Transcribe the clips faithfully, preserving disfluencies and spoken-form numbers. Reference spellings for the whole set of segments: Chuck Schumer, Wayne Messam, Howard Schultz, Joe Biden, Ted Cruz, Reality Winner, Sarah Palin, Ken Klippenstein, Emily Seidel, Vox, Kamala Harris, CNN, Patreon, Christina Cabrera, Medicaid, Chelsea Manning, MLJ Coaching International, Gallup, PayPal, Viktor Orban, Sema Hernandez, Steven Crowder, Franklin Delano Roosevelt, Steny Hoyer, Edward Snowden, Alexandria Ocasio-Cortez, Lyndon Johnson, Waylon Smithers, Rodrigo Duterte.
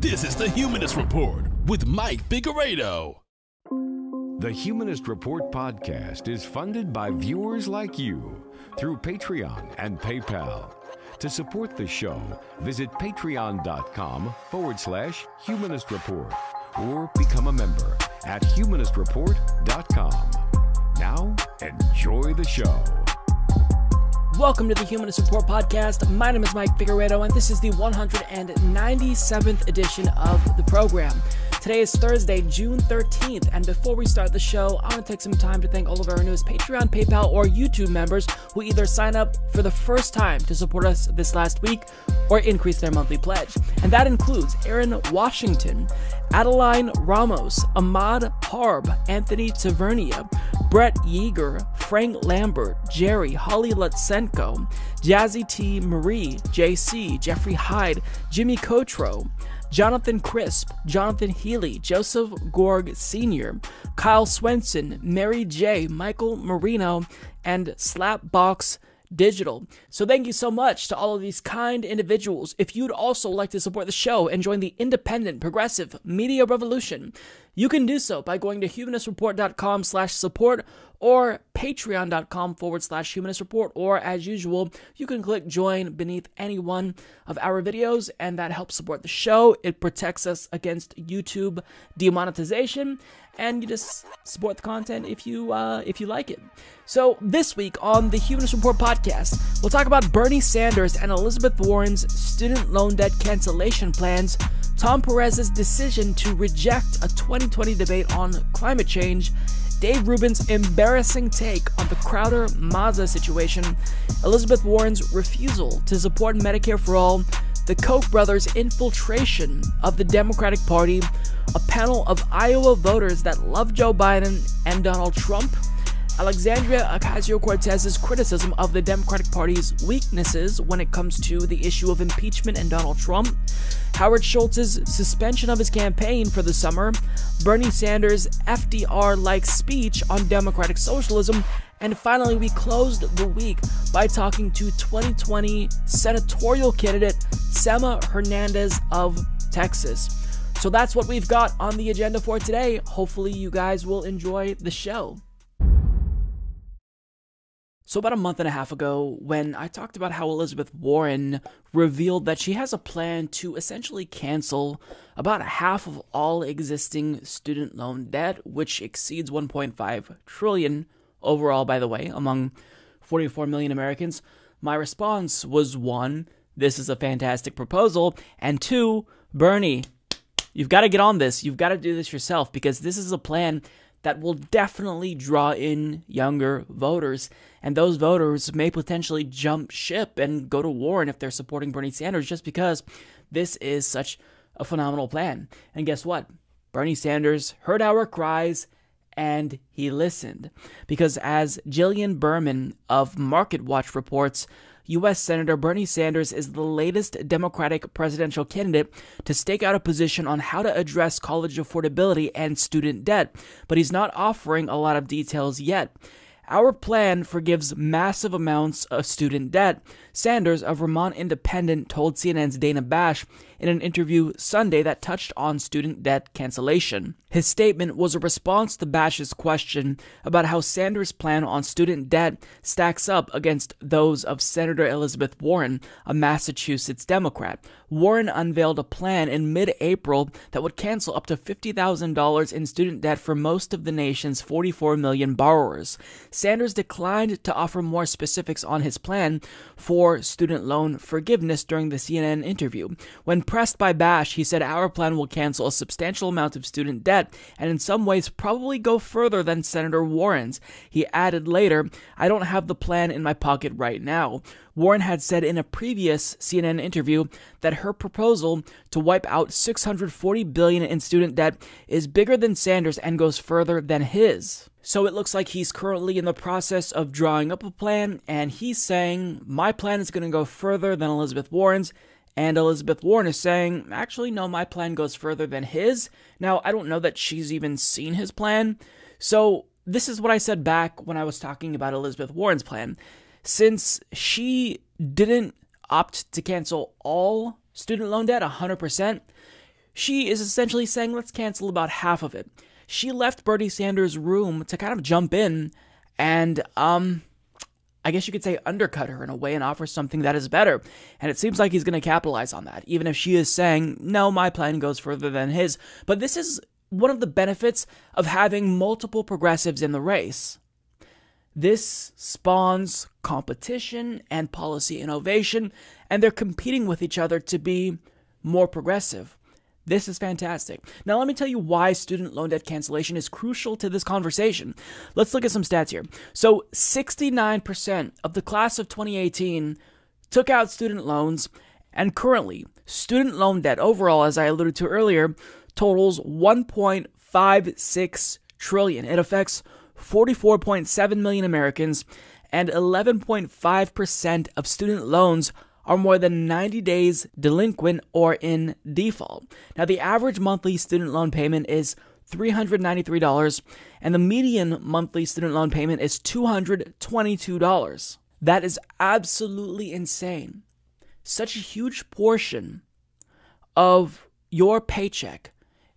This is The Humanist Report with Mike Figueredo. The Humanist Report podcast is funded by viewers like you through Patreon and PayPal. To support the show, visit patreon.com forward slash Humanist Report or become a member at humanist report dot com. Now, enjoy the show. Welcome to the Humanist Report Podcast. My name is Mike Figueredo, and this is the one hundred ninety-seventh edition of the program. Today is Thursday, June thirteenth, and before we start the show, I want to take some time to thank all of our newest Patreon, PayPal, or YouTube members who either sign up for the first time to support us this last week or increase their monthly pledge. And that includes Aaron Washington, Adeline Ramos, Ahmad Harb, Anthony Tavernia, Brett Yeager, Frank Lambert, Jerry, Holly Lutsenko, Jazzy T. Marie, J C, Jeffrey Hyde, Jimmy Cotro, Jonathan Crisp, Jonathan Healy, Joseph Gorg Senior, Kyle Swenson, Mary J., Michael Marino, and Slapbox Digital. So thank you so much to all of these kind individuals. If you'd also like to support the show and join the independent, progressive media revolution, you can do so by going to humanistreport.com slash support or patreon.com forward slash humanistreport, or as usual, you can click join beneath any one of our videos, and that helps support the show. It protects us against YouTube demonetization, and you just support the content if you uh, if you like it. So this week on the Humanist Report podcast, we'll talk about Bernie Sanders and Elizabeth Warren's student loan debt cancellation plans, Tom Perez's decision to reject a twenty twenty debate on climate change, Dave Rubin's embarrassing take on the Crowder-Maza situation, Elizabeth Warren's refusal to support Medicare for All, the Koch brothers' infiltration of the Democratic Party, a panel of Iowa voters that love Joe Biden and Donald Trump, Alexandria Ocasio-Cortez's criticism of the Democratic Party's weaknesses when it comes to the issue of impeachment and Donald Trump, Howard Schultz's suspension of his campaign for the summer, Bernie Sanders' F D R-like speech on democratic socialism, and finally, we closed the week by talking to twenty twenty senatorial candidate Sema Hernandez of Texas. So that's what we've got on the agenda for today. Hopefully, you guys will enjoy the show. So about a month and a half ago, when I talked about how Elizabeth Warren revealed that she has a plan to essentially cancel about half of all existing student loan debt, which exceeds one point five trillion dollars overall, by the way, among forty-four million Americans, my response was one, this is a fantastic proposal, and two, Bernie, you've got to get on this. You've got to do this yourself, because this is a plan that will definitely draw in younger voters, and those voters may potentially jump ship and go to Warren if they're supporting Bernie Sanders, just because this is such a phenomenal plan. And guess what? Bernie Sanders heard our cries and he listened, because as Jillian Berman of Market Watch reports, U S Senator Bernie Sanders is the latest Democratic presidential candidate to stake out a position on how to address college affordability and student debt, but he's not offering a lot of details yet. Our plan forgives massive amounts of student debt, Sanders, a Vermont independent, told C N N's Dana Bash in an interview Sunday that touched on student debt cancellation. His statement was a response to Bash's question about how Sanders' plan on student debt stacks up against those of Senator Elizabeth Warren, a Massachusetts Democrat. Warren unveiled a plan in mid-April that would cancel up to fifty thousand dollars in student debt for most of the nation's forty-four million borrowers. Sanders declined to offer more specifics on his plan for student loan forgiveness during the C N N interview. When pressed by Bash, he said, "Our plan will cancel a substantial amount of student debt and in some ways probably go further than Senator Warren's." He added later, "I don't have the plan in my pocket right now." Warren had said in a previous C N N interview that her proposal to wipe out six hundred forty billion dollars in student debt is bigger than Sanders and goes further than his. So it looks like he's currently in the process of drawing up a plan, and he's saying, my plan is going to go further than Elizabeth Warren's, and Elizabeth Warren is saying, actually, no, my plan goes further than his. Now, I don't know that she's even seen his plan. So this is what I said back when I was talking about Elizabeth Warren's plan. Since she didn't opt to cancel all student loan debt, one hundred percent, she is essentially saying, let's cancel about half of it. She left Bernie Sanders room to kind of jump in and, um, I guess you could say undercut her in a way and offer something that is better. And it seems like he's going to capitalize on that, even if she is saying, no, my plan goes further than his. But this is one of the benefits of having multiple progressives in the race. This spawns competition and policy innovation, and they're competing with each other to be more progressive. This is fantastic. Now, let me tell you why student loan debt cancellation is crucial to this conversation. Let's look at some stats here. So sixty-nine percent of the class of twenty eighteen took out student loans, and currently student loan debt overall, as I alluded to earlier, totals one point five six trillion dollars. It affects forty-four point seven million Americans, and eleven point five percent of student loans are more than ninety days delinquent or in default. Now, the average monthly student loan payment is three hundred ninety-three dollars, and the median monthly student loan payment is two hundred twenty-two dollars. That is absolutely insane. Such a huge portion of your paycheck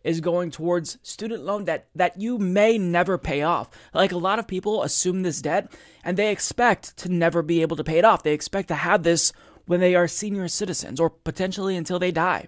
is going towards student loan debt that you may never pay off. Like, a lot of people assume this debt and they expect to never be able to pay it off. They expect to have this when they are senior citizens or potentially until they die.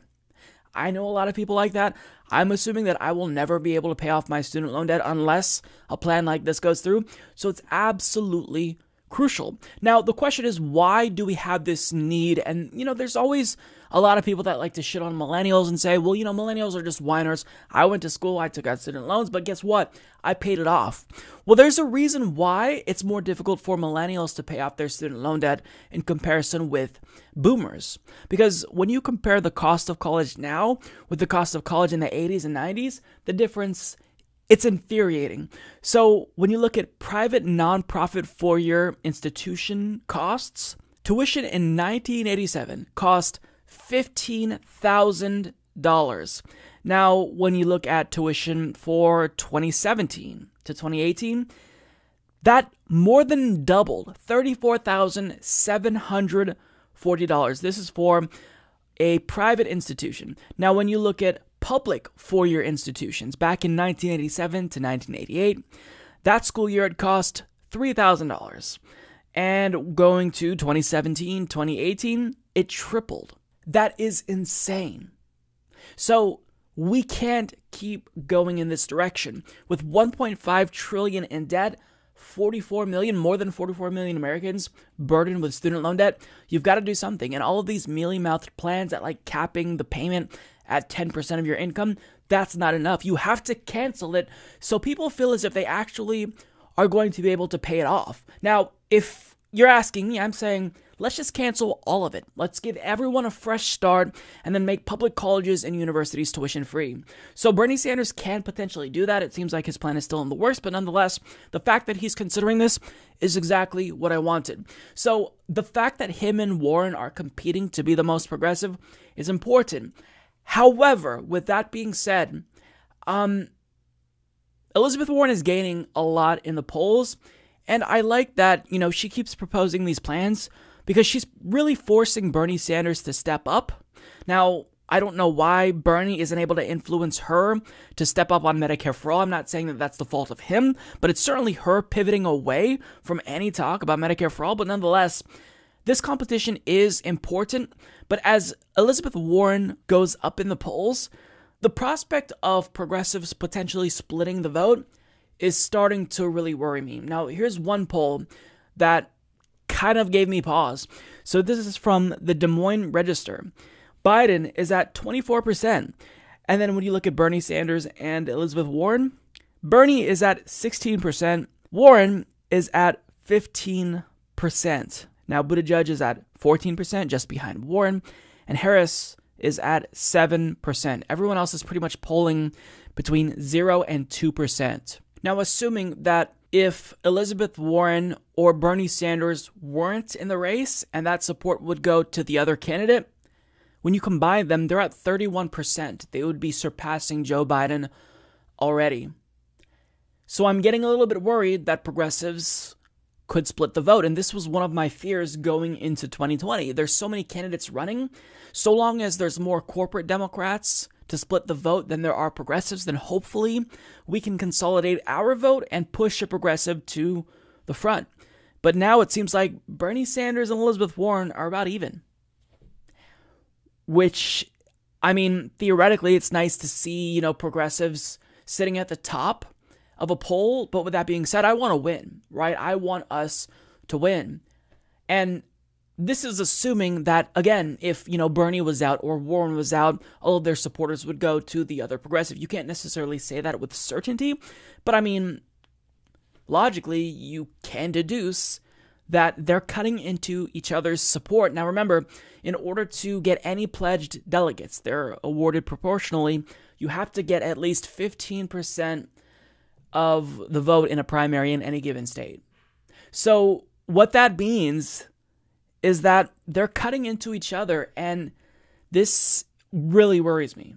I know a lot of people like that. I'm assuming that I will never be able to pay off my student loan debt unless a plan like this goes through. So it's absolutely crucial. Now, the question is, why do we have this need? And, you know, there's always a lot of people that like to shit on millennials and say, well, you know, millennials are just whiners. I went to school, I took out student loans, but guess what? I paid it off. Well, there's a reason why it's more difficult for millennials to pay off their student loan debt in comparison with boomers. Because when you compare the cost of college now with the cost of college in the eighties and nineties, the difference, it's infuriating. So when you look at private nonprofit four-year institution costs, tuition in nineteen eighty-seven cost fifteen thousand dollars. Now, when you look at tuition for twenty seventeen to twenty eighteen, that more than doubled, thirty-four thousand seven hundred forty dollars. This is for a private institution. Now, when you look at public four-year institutions back in nineteen eighty-seven to nineteen eighty-eight, that school year it cost three thousand dollars. And going to twenty seventeen, twenty eighteen, it tripled. That is insane. So we can't keep going in this direction. With one point five trillion dollars in debt, forty-four million, more than forty-four million Americans burdened with student loan debt, you've got to do something. And all of these mealy-mouthed plans at like capping the payment at ten percent of your income, that's not enough. You have to cancel it so people feel as if they actually are going to be able to pay it off. Now, if you're asking me, I'm saying, let's just cancel all of it. Let's give everyone a fresh start and then make public colleges and universities tuition free. So Bernie Sanders can potentially do that. It seems like his plan is still in the works, but nonetheless, the fact that he's considering this is exactly what I wanted. So the fact that him and Warren are competing to be the most progressive is important. However, with that being said, um, Elizabeth Warren is gaining a lot in the polls. And I like that, you know, she keeps proposing these plans because she's really forcing Bernie Sanders to step up. Now, I don't know why Bernie isn't able to influence her to step up on Medicare for All. I'm not saying that that's the fault of him, but it's certainly her pivoting away from any talk about Medicare for All. But nonetheless, this competition is important, but as Elizabeth Warren goes up in the polls, the prospect of progressives potentially splitting the vote is starting to really worry me. Now, here's one poll that kind of gave me pause. So this is from the Des Moines Register. Biden is at twenty-four percent. And then when you look at Bernie Sanders and Elizabeth Warren, Bernie is at sixteen percent. Warren is at fifteen percent. Now, Buttigieg is at fourteen percent, just behind Warren, and Harris is at seven percent. Everyone else is pretty much polling between zero and two percent. Now, assuming that if Elizabeth Warren or Bernie Sanders weren't in the race and that support would go to the other candidate, when you combine them, they're at thirty-one percent. They would be surpassing Joe Biden already. So I'm getting a little bit worried that progressives could split the vote. And this was one of my fears going into twenty twenty. There's so many candidates running. So long as there's more corporate Democrats, to split the vote than there are progressives, then hopefully we can consolidate our vote and push a progressive to the front. But now it seems like Bernie Sanders and Elizabeth Warren are about even. Which, I mean, theoretically, it's nice to see, you know, progressives sitting at the top of a poll. But with that being said, I want to win, right? I want us to win. And this is assuming that, again, if, you know, Bernie was out or Warren was out, all of their supporters would go to the other progressive. You can't necessarily say that with certainty, but I mean, logically, you can deduce that they're cutting into each other's support. Now, remember, in order to get any pledged delegates, they're awarded proportionally, you have to get at least fifteen percent of the vote in a primary in any given state. So what that means is that they're cutting into each other, and this really worries me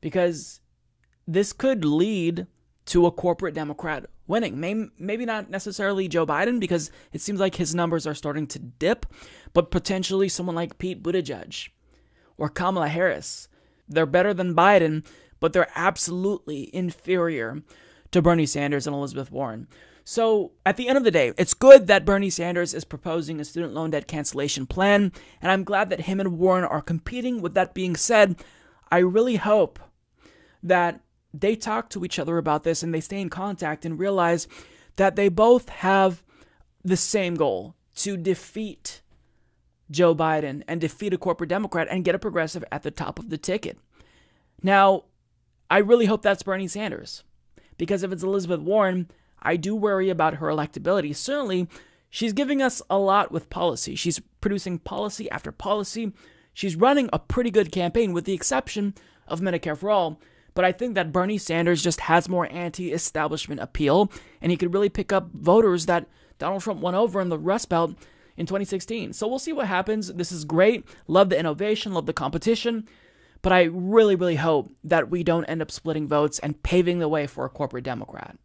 because this could lead to a corporate Democrat winning. Maybe not necessarily Joe Biden, because it seems like his numbers are starting to dip, but potentially someone like Pete Buttigieg or Kamala Harris. They're better than Biden, but they're absolutely inferior to Bernie Sanders and Elizabeth Warren. So at the end of the day, it's good that Bernie Sanders is proposing a student loan debt cancellation plan, and I'm glad that him and Warren are competing. With that being said, I really hope that they talk to each other about this and they stay in contact and realize that they both have the same goal: to defeat Joe Biden and defeat a corporate Democrat and get a progressive at the top of the ticket. Now, I really hope that's Bernie Sanders, because if it's Elizabeth Warren, I do worry about her electability. Certainly, she's giving us a lot with policy. She's producing policy after policy. She's running a pretty good campaign with the exception of Medicare for All. But I think that Bernie Sanders just has more anti-establishment appeal, and he could really pick up voters that Donald Trump won over in the Rust Belt in twenty sixteen. So we'll see what happens. This is great. Love the innovation, love the competition. But I really, really hope that we don't end up splitting votes and paving the way for a corporate Democrat.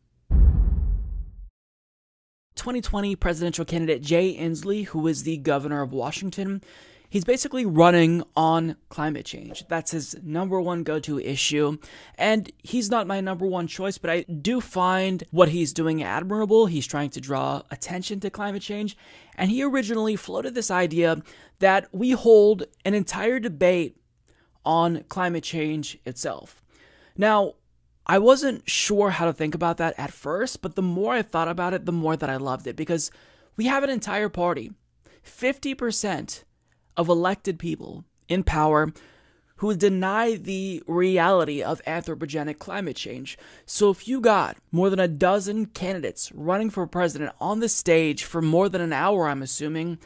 twenty twenty presidential candidate Jay Inslee, who is the governor of Washington, he's basically running on climate change. That's his number one go-to issue. And he's not my number one choice, but I do find what he's doing admirable. He's trying to draw attention to climate change. And he originally floated this idea that we hold an entire debate on climate change itself. Now, I wasn't sure how to think about that at first, but the more I thought about it, the more that I loved it, because we have an entire party, fifty percent of elected people in power, who deny the reality of anthropogenic climate change. So if you got more than a dozen candidates running for president on the stage for more than an hour, I'm assuming,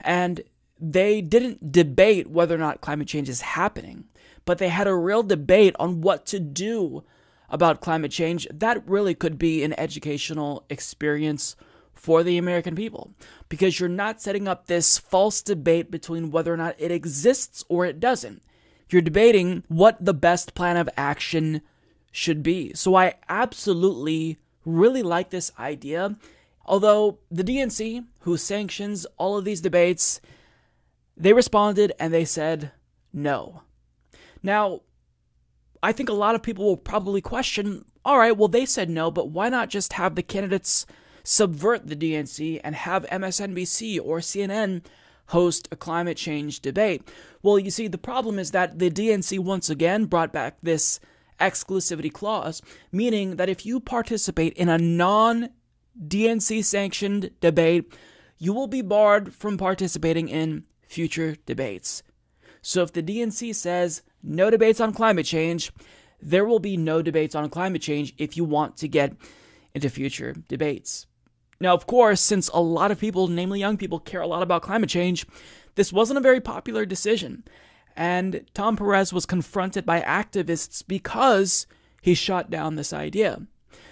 and they didn't debate whether or not climate change is happening, but they had a real debate on what to do about climate change, that really could be an educational experience for the American people, because you're not setting up this false debate between whether or not it exists or it doesn't. You're debating what the best plan of action should be. So I absolutely really like this idea. Although the D N C, who sanctions all of these debates, they responded and they said no. Now, I think a lot of people will probably question, all right, well, they said no, but why not just have the candidates subvert the D N C and have M S N B C or C N N host a climate change debate? Well, you see, the problem is that the D N C once again brought back this exclusivity clause, meaning that if you participate in a non-D N C sanctioned debate, you will be barred from participating in future debates. So if the D N C says no debates on climate change, there will be no debates on climate change if you want to get into future debates. Now, of course, since a lot of people, namely young people, care a lot about climate change, this wasn't a very popular decision. And Tom Perez was confronted by activists because he shot down this idea.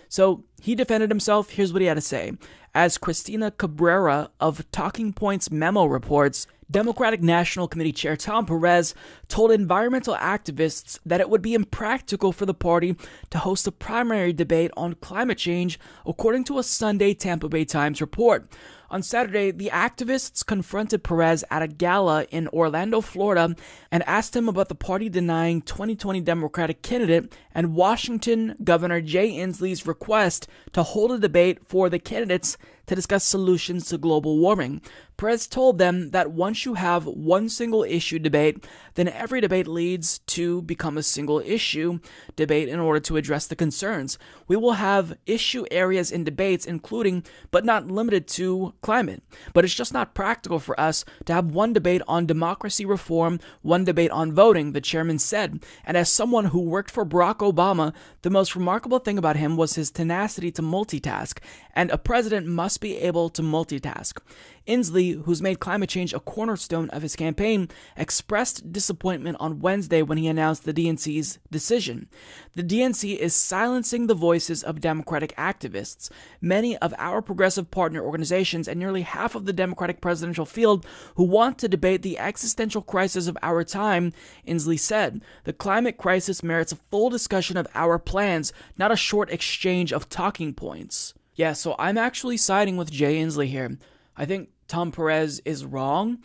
So he defended himself. Here's what he had to say. As Christina Cabrera of Talking Point's memo reports, Democratic National Committee Chair Tom Perez told environmental activists that it would be impractical for the party to host a primary debate on climate change, according to a Sunday Tampa Bay Times report. On Saturday, the activists confronted Perez at a gala in Orlando, Florida, and asked him about the party denying twenty twenty Democratic candidate and Washington Governor Jay Inslee's request to hold a debate for the candidates to discuss solutions to global warming. Perez told them that once you have one single issue debate, then every debate leads to become a single issue debate in order to address the concerns. We will have issue areas in debates, including but not limited to climate. But it's just not practical for us to have one debate on democracy reform, one debate on voting, the chairman said. And as someone who worked for Barack Obama, the most remarkable thing about him was his tenacity to multitask, and a president must be able to multitask. Inslee, who's made climate change a cornerstone of his campaign, expressed disappointment on Wednesday when he announced the D N C's decision. The D N C is silencing the voices of Democratic activists. Many of our progressive partner organizations and nearly half of the Democratic presidential field who want to debate the existential crisis of our time, Inslee said. The climate crisis merits a full discussion of our plans, not a short exchange of talking points. Yeah, so I'm actually siding with Jay Inslee here. I think Tom Perez is wrong,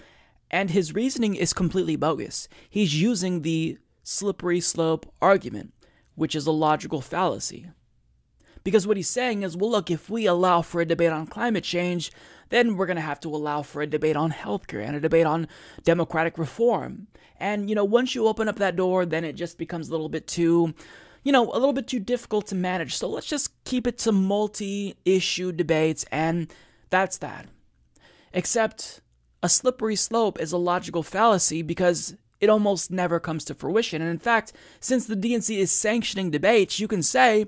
and his reasoning is completely bogus. He's using the slippery slope argument, which is a logical fallacy. Because what he's saying is, well, look, if we allow for a debate on climate change, then we're going to have to allow for a debate on healthcare and a debate on democratic reform. And, you know, once you open up that door, then it just becomes a little bit too... you know, a little bit too difficult to manage. So let's just keep it to multi-issue debates, and that's that. Except a slippery slope is a logical fallacy because it almost never comes to fruition. And in fact, since the D N C is sanctioning debates, you can say,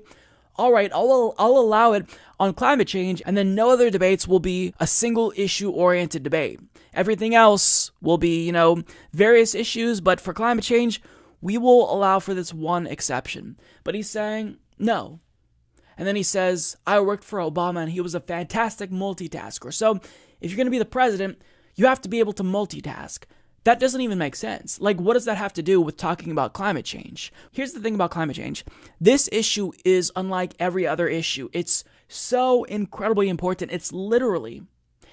all right, I'll, I'll allow it on climate change, and then no other debates will be a single issue-oriented debate. Everything else will be, you know, various issues, but for climate change, we will allow for this one exception. But he's saying, no. And then he says, I worked for Obama and he was a fantastic multitasker. So if you're going to be the president, you have to be able to multitask. That doesn't even make sense. Like, what does that have to do with talking about climate change? Here's the thing about climate change. This issue is unlike every other issue. It's so incredibly important. It's literally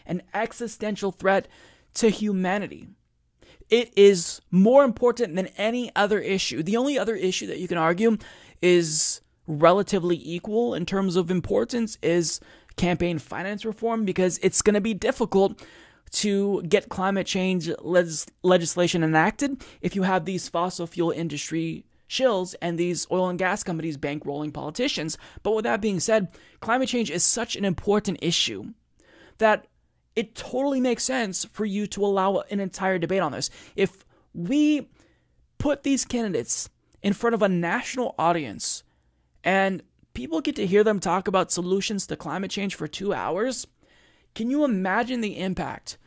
an existential threat to humanity. It is more important than any other issue. The only other issue that you can argue is relatively equal in terms of importance is campaign finance reform, because it's going to be difficult to get climate change legis legislation enacted if you have these fossil fuel industry shills and these oil and gas companies bankrolling politicians. But with that being said, climate change is such an important issue that it totally makes sense for you to allow an entire debate on this. If we put these candidates in front of a national audience and people get to hear them talk about solutions to climate change for two hours, can you imagine the impact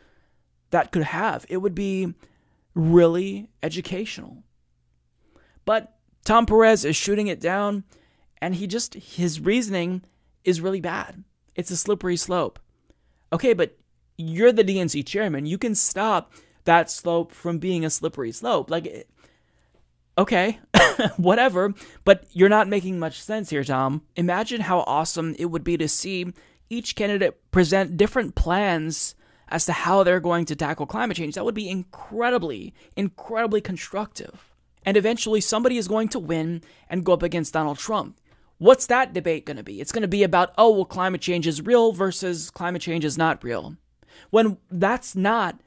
that could have? It would be really educational. But Tom Perez is shooting it down, and he just, his reasoning is really bad. It's a slippery slope. Okay, but you're the D N C chairman. You can stop that slope from being a slippery slope. Like, okay, whatever, but you're not making much sense here, Tom. Imagine how awesome it would be to see each candidate present different plans as to how they're going to tackle climate change. That would be incredibly, incredibly constructive. And eventually somebody is going to win and go up against Donald Trump. What's that debate going to be? It's going to be about, oh, well, climate change is real versus climate change is not real, when that's not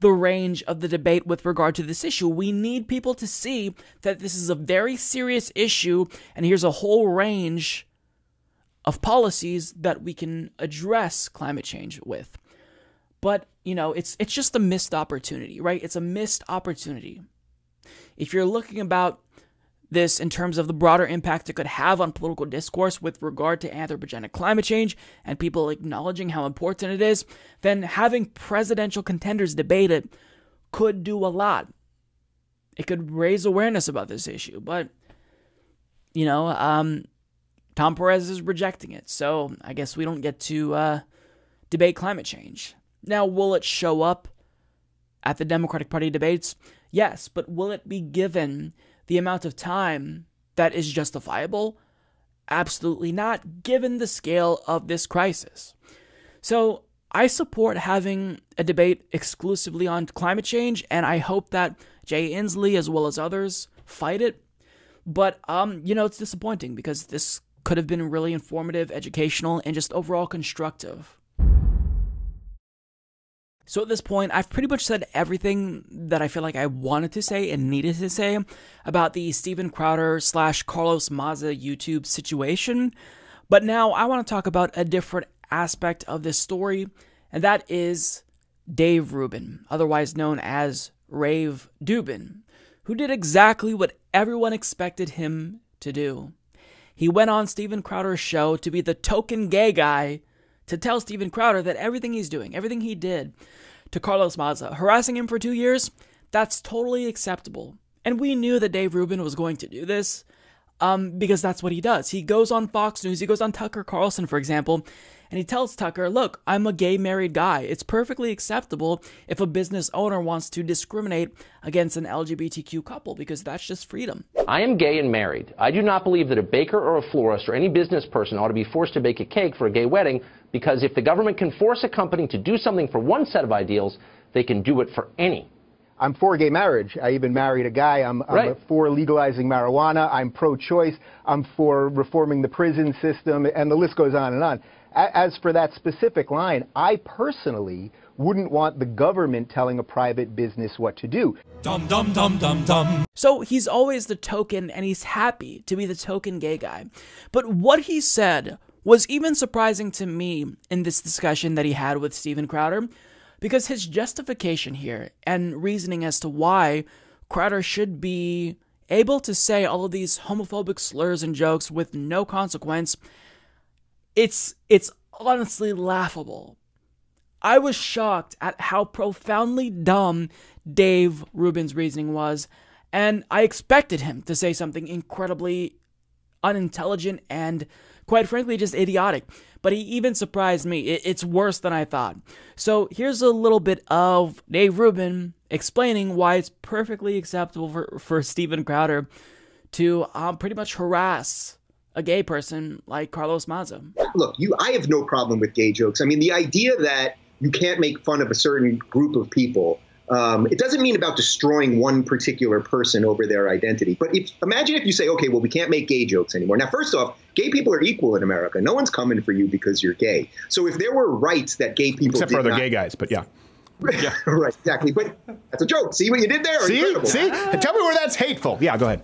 the range of the debate with regard to this issue. We need people to see that this is a very serious issue, and here's a whole range of policies that we can address climate change with. But, you know, it's it's just a missed opportunity, right? It's a missed opportunity. If you're looking about this in terms of the broader impact it could have on political discourse with regard to anthropogenic climate change and people acknowledging how important it is, then having presidential contenders debate it could do a lot. It could raise awareness about this issue, but, you know, um, Tom Perez is rejecting it, so I guess we don't get to uh, debate climate change. Now, will it show up at the Democratic Party debates? Yes, but will it be given the amount of time that is justifiable? Absolutely not, given the scale of this crisis. So I support having a debate exclusively on climate change, and I hope that Jay Inslee, as well as others, fight it. But, um, you know, it's disappointing because this could have been really informative, educational, and just overall constructive. So at this point, I've pretty much said everything that I feel like I wanted to say and needed to say about the Steven Crowder slash Carlos Maza YouTube situation. But now I want to talk about a different aspect of this story, and that is Dave Rubin, otherwise known as Rave Dubin, who did exactly what everyone expected him to do. He went on Steven Crowder's show to be the token gay guy, to tell Steven Crowder that everything he's doing, everything he did to Carlos Maza, harassing him for two years, that's totally acceptable. And we knew that Dave Rubin was going to do this um, because that's what he does. He goes on Fox News, he goes on Tucker Carlson, for example, and he tells Tucker, look, I'm a gay married guy. It's perfectly acceptable if a business owner wants to discriminate against an L G B T Q couple because that's just freedom. I am gay and married. I do not believe that a baker or a florist or any business person ought to be forced to bake a cake for a gay wedding, because if the government can force a company to do something for one set of ideals, they can do it for any. I'm for gay marriage. I even married a guy. I'm, I'm right. for legalizing marijuana. I'm pro-choice. I'm for reforming the prison system, and the list goes on and on. As for that specific line, I personally wouldn't want the government telling a private business what to do. Dum, dum, dum, dum, dum. So he's always the token, and he's happy to be the token gay guy. But what he said was even surprising to me in this discussion that he had with Steven Crowder, because his justification here and reasoning as to why Crowder should be able to say all of these homophobic slurs and jokes with no consequence, It's it's honestly laughable. I was shocked at how profoundly dumb Dave Rubin's reasoning was, and I expected him to say something incredibly unintelligent and, quite frankly, just idiotic. But he even surprised me. It, it's worse than I thought. So here's a little bit of Dave Rubin explaining why it's perfectly acceptable for, for Steven Crowder to um, pretty much harass a gay person like Carlos Maza. Look, you, I have no problem with gay jokes. I mean, the idea that you can't make fun of a certain group of people, um, it doesn't mean about destroying one particular person over their identity. But if, imagine if you say, okay, well, we can't make gay jokes anymore. Now, first off, gay people are equal in America. No one's coming for you because you're gay. So if there were rights that gay people Except did for other not, gay guys, but yeah. yeah. Right, exactly. But that's a joke. See what you did there? See, Incredible. see? Tell me where that's hateful. Yeah, go ahead.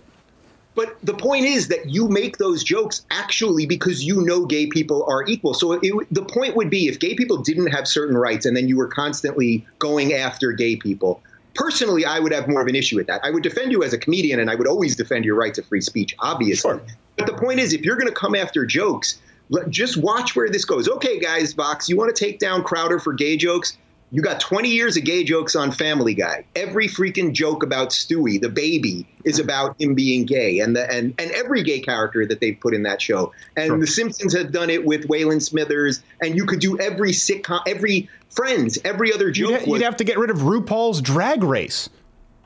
But the point is that you make those jokes actually because you know gay people are equal. So it, the point would be if gay people didn't have certain rights and then you were constantly going after gay people, personally, I would have more of an issue with that. I would defend you as a comedian, and I would always defend your right to free speech, obviously. Sure. But the point is, if you're going to come after jokes, just watch where this goes. OK, guys, Vox, you want to take down Crowder for gay jokes? You got twenty years of gay jokes on Family Guy. Every freaking joke about Stewie, the baby, is about him being gay, and the and, and every gay character that they've put in that show. And sure. The Simpsons have done it with Waylon Smithers, and you could do every sitcom, every Friends, every other joke. You'd, ha was you'd have to get rid of RuPaul's Drag Race.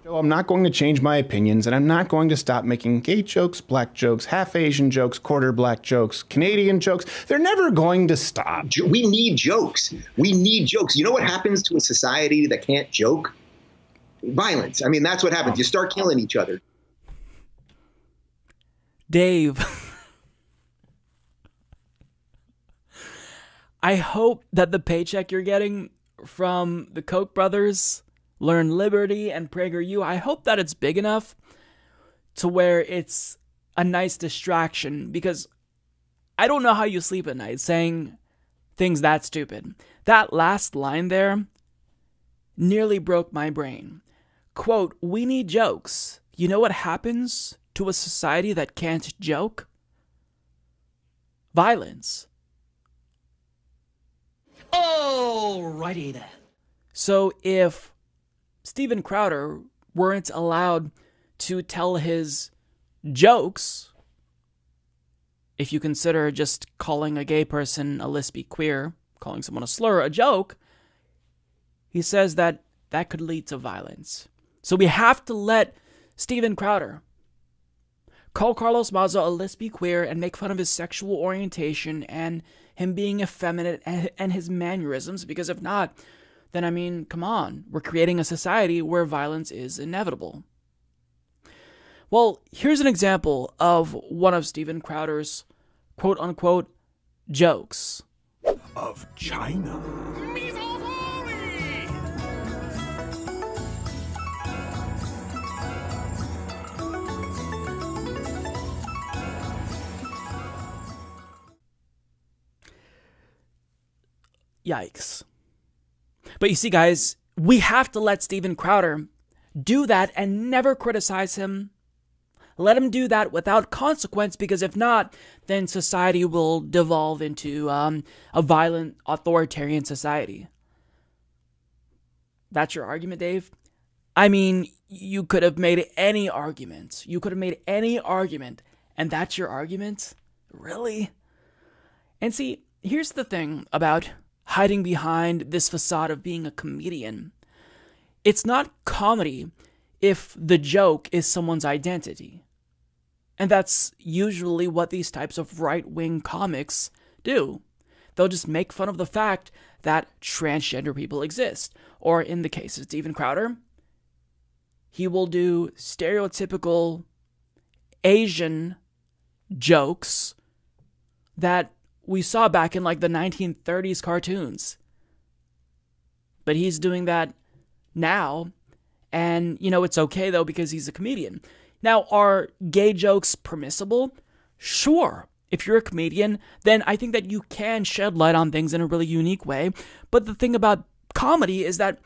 So I'm not going to change my opinions, and I'm not going to stop making gay jokes, black jokes, half Asian jokes, quarter black jokes, Canadian jokes. They're never going to stop. We need jokes. We need jokes. You know what happens to a society that can't joke? Violence. I mean, that's what happens. You start killing each other. Dave. I hope that the paycheck you're getting from the Koch brothers, Learn Liberty, and PragerU, I hope that it's big enough to where it's a nice distraction, because I don't know how you sleep at night saying things that stupid. That last line there nearly broke my brain. Quote, we need jokes. You know what happens to a society that can't joke? Violence. Alrighty then. So if Steven Crowder weren't allowed to tell his jokes, if you consider just calling a gay person a lispy queer, calling someone a slur, a joke, he says that that could lead to violence. So we have to let Steven Crowder call Carlos Maza a lispy queer and make fun of his sexual orientation and him being effeminate and, and his mannerisms, because if not, then I mean, come on, we're creating a society where violence is inevitable. Well, here's an example of one of Steven Crowder's quote-unquote jokes. Of China. Measles only! Yikes. But you see, guys, we have to let Steven Crowder do that and never criticize him. Let him do that without consequence, because if not, then society will devolve into um, a violent, authoritarian society. That's your argument, Dave? I mean, you could have made any argument. You could have made any argument, and that's your argument? Really? And see, here's the thing about hiding behind this facade of being a comedian. It's not comedy if the joke is someone's identity. And that's usually what these types of right-wing comics do. They'll just make fun of the fact that transgender people exist. Or in the case of Steven Crowder, he will do stereotypical Asian jokes that we saw back in like the nineteen thirties cartoons. But he's doing that now. And, you know, it's okay though because he's a comedian. Now, are gay jokes permissible? Sure. If you're a comedian, then I think that you can shed light on things in a really unique way. But the thing about comedy is that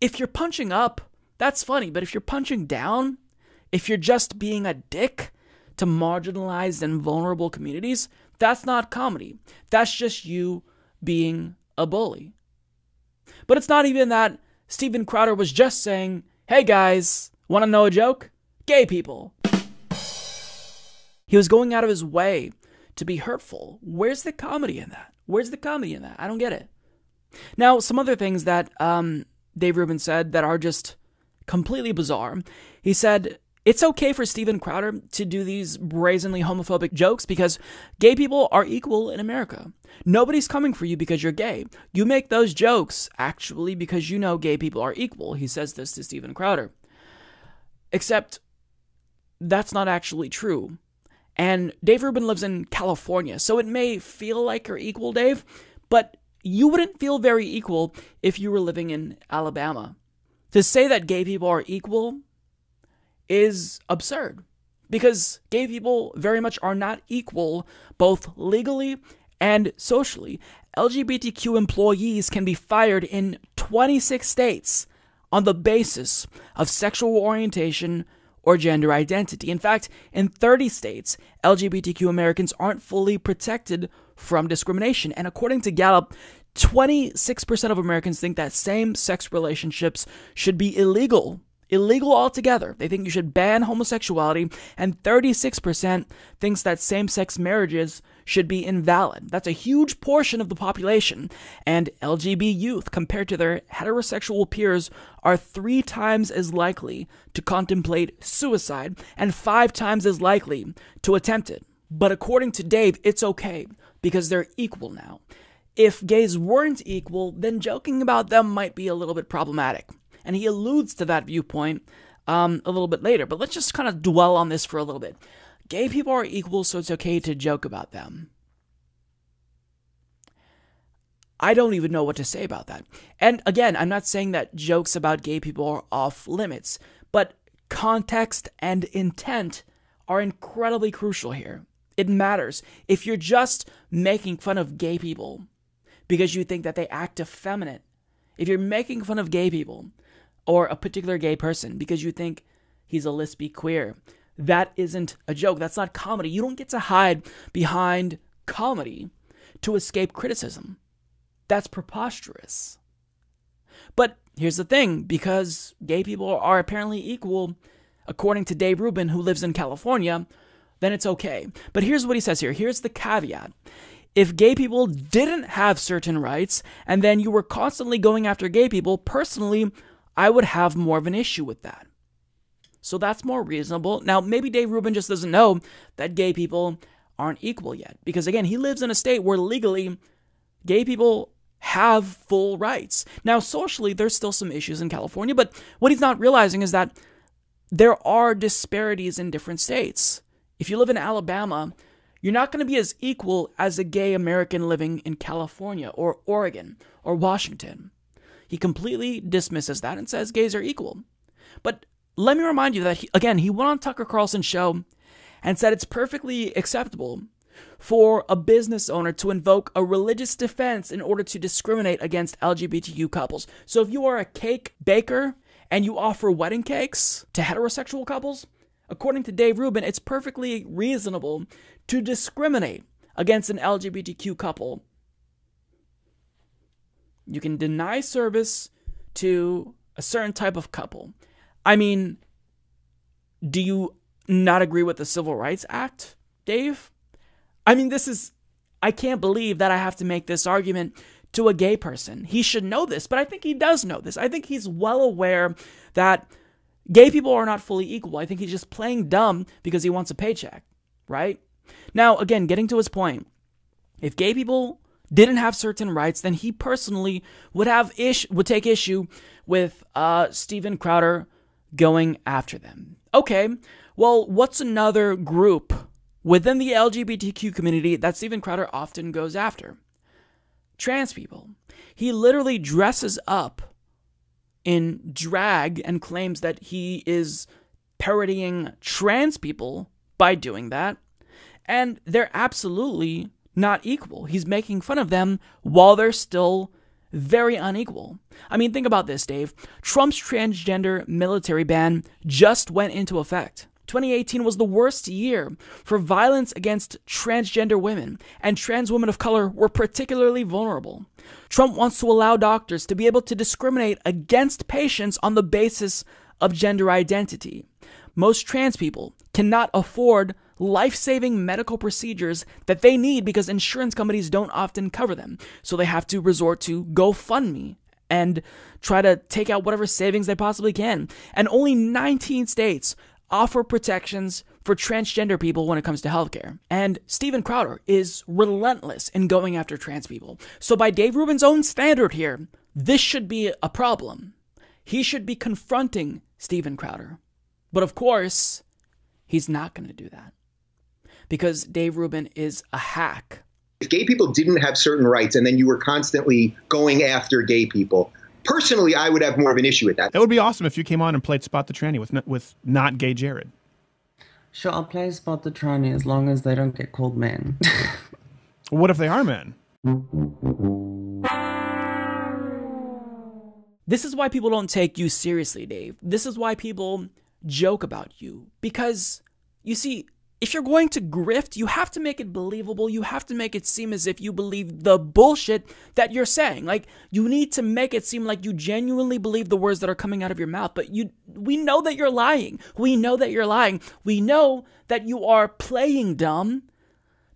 if you're punching up, that's funny. But if you're punching down, if you're just being a dick to marginalized and vulnerable communities, that's not comedy. That's just you being a bully. But it's not even that Steven Crowder was just saying, hey guys, want to know a joke? Gay people. He was going out of his way to be hurtful. Where's the comedy in that? Where's the comedy in that? I don't get it. Now, some other things that um, Dave Rubin said that are just completely bizarre. He said, it's okay for Steven Crowder to do these brazenly homophobic jokes because gay people are equal in America. Nobody's coming for you because you're gay. You make those jokes actually because you know gay people are equal. He says this to Steven Crowder. Except that's not actually true. And Dave Rubin lives in California, so it may feel like you're equal, Dave, but you wouldn't feel very equal if you were living in Alabama. To say that gay people are equal is absurd, because gay people very much are not equal, both legally and socially. L G B T Q employees can be fired in twenty-six states on the basis of sexual orientation or gender identity. In fact, in thirty states, L G B T Q Americans aren't fully protected from discrimination. And according to Gallup, twenty-six percent of Americans think that same-sex relationships should be illegal. Illegal altogether. They think you should ban homosexuality, and thirty-six percent thinks that same-sex marriages should be invalid. That's a huge portion of the population, and L G B T youth, compared to their heterosexual peers, are three times as likely to contemplate suicide and five times as likely to attempt it. But according to Dave, it's okay, because they're equal now. If gays weren't equal, then joking about them might be a little bit problematic. And he alludes to that viewpoint um, a little bit later. But let's just kind of dwell on this for a little bit. Gay people are equal, so it's okay to joke about them. I don't even know what to say about that. And again, I'm not saying that jokes about gay people are off limits, but context and intent are incredibly crucial here. It matters. If you're just making fun of gay people because you think that they act effeminate, if you're making fun of gay people, or a particular gay person because you think he's a lispy queer, that isn't a joke. That's not comedy. You don't get to hide behind comedy to escape criticism. That's preposterous. But here's the thing, because gay people are apparently equal, according to Dave Rubin, who lives in California, then it's okay. But here's what he says here. Here's the caveat. if gay people didn't have certain rights, and then you were constantly going after gay people, personally, I would have more of an issue with that. So that's more reasonable. Now, maybe Dave Rubin just doesn't know that gay people aren't equal yet. Because again, he lives in a state where legally gay people have full rights. Now, socially, there's still some issues in California, but what he's not realizing is that there are disparities in different states. If you live in Alabama, you're not going to be as equal as a gay American living in California or Oregon or Washington. He completely dismisses that and says gays are equal. But let me remind you that, he, again, he went on Tucker Carlson's show and said it's perfectly acceptable for a business owner to invoke a religious defense in order to discriminate against L G B T Q couples. So if you are a cake baker and you offer wedding cakes to heterosexual couples, according to Dave Rubin, it's perfectly reasonable to discriminate against an L G B T Q couple. You can deny service to a certain type of couple. I mean, do you not agree with the Civil Rights Act, Dave? I mean, this is, I can't believe that I have to make this argument to a gay person. He should know this, but I think he does know this. I think he's well aware that gay people are not fully equal. I think he's just playing dumb because he wants a paycheck, right? Now, again, getting to his point, if gay people didn't have certain rights, then he personally would have ish would take issue with uh, Steven Crowder going after them. Okay, well, what's another group within the L G B T Q community that Steven Crowder often goes after? Trans people. He literally dresses up in drag and claims that he is parodying trans people by doing that. And they're absolutely not equal. He's making fun of them while they're still very unequal. I mean, think about this, Dave. Trump's transgender military ban just went into effect. twenty eighteen was the worst year for violence against transgender women, and trans women of color were particularly vulnerable. Trump wants to allow doctors to be able to discriminate against patients on the basis of gender identity. Most trans people cannot afford life-saving medical procedures that they need because insurance companies don't often cover them. So they have to resort to GoFundMe and try to take out whatever savings they possibly can. And only nineteen states offer protections for transgender people when it comes to healthcare. And Steven Crowder is relentless in going after trans people. So by Dave Rubin's own standard here, this should be a problem. He should be confronting Steven Crowder. But of course, he's not going to do that, because Dave Rubin is a hack. If gay people didn't have certain rights and then you were constantly going after gay people, personally, I would have more of an issue with that. That would be awesome if you came on and played Spot the Tranny with, with not gay Jared. Sure, I'll play Spot the Tranny as long as they don't get called men. What if they are men? This is why people don't take you seriously, Dave. This is why people joke about you. Because, you see, if you're going to grift, you have to make it believable. You have to make it seem as if you believe the bullshit that you're saying. Like, you need to make it seem like you genuinely believe the words that are coming out of your mouth. But you, we know that you're lying. We know that you're lying. We know that you are playing dumb,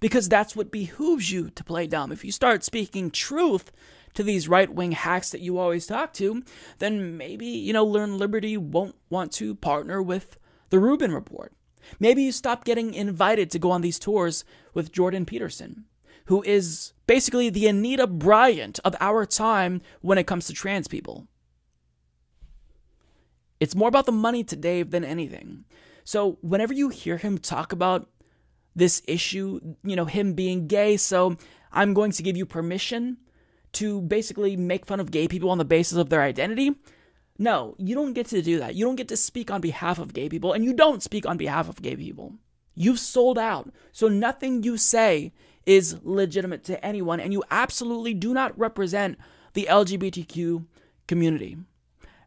because that's what behooves you to play dumb. If you start speaking truth to these right-wing hacks that you always talk to, then maybe, you know, Learn Liberty won't want to partner with the Rubin Report. Maybe you stop getting invited to go on these tours with Jordan Peterson, who is basically the Anita Bryant of our time when it comes to trans people. It's more about the money to Dave than anything. So whenever you hear him talk about this issue, you know, him being gay, so I'm going to give you permission to basically make fun of gay people on the basis of their identity. No, you don't get to do that. You don't get to speak on behalf of gay people, and you don't speak on behalf of gay people. You've sold out, so nothing you say is legitimate to anyone, and you absolutely do not represent the L G B T Q community.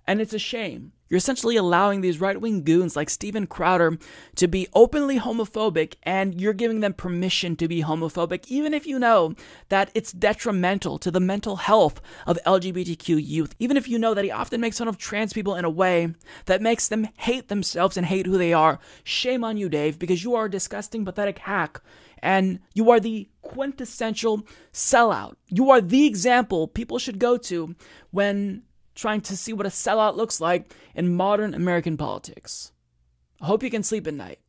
And it's a shame. You're essentially allowing these right-wing goons like Steven Crowder to be openly homophobic, and you're giving them permission to be homophobic, even if you know that it's detrimental to the mental health of L G B T Q youth, even if you know that he often makes fun of trans people in a way that makes them hate themselves and hate who they are. Shame on you, Dave, because you are a disgusting, pathetic hack, and you are the quintessential sellout. You are the example people should go to when trying to see what a sellout looks like in modern American politics. I hope you can sleep at night.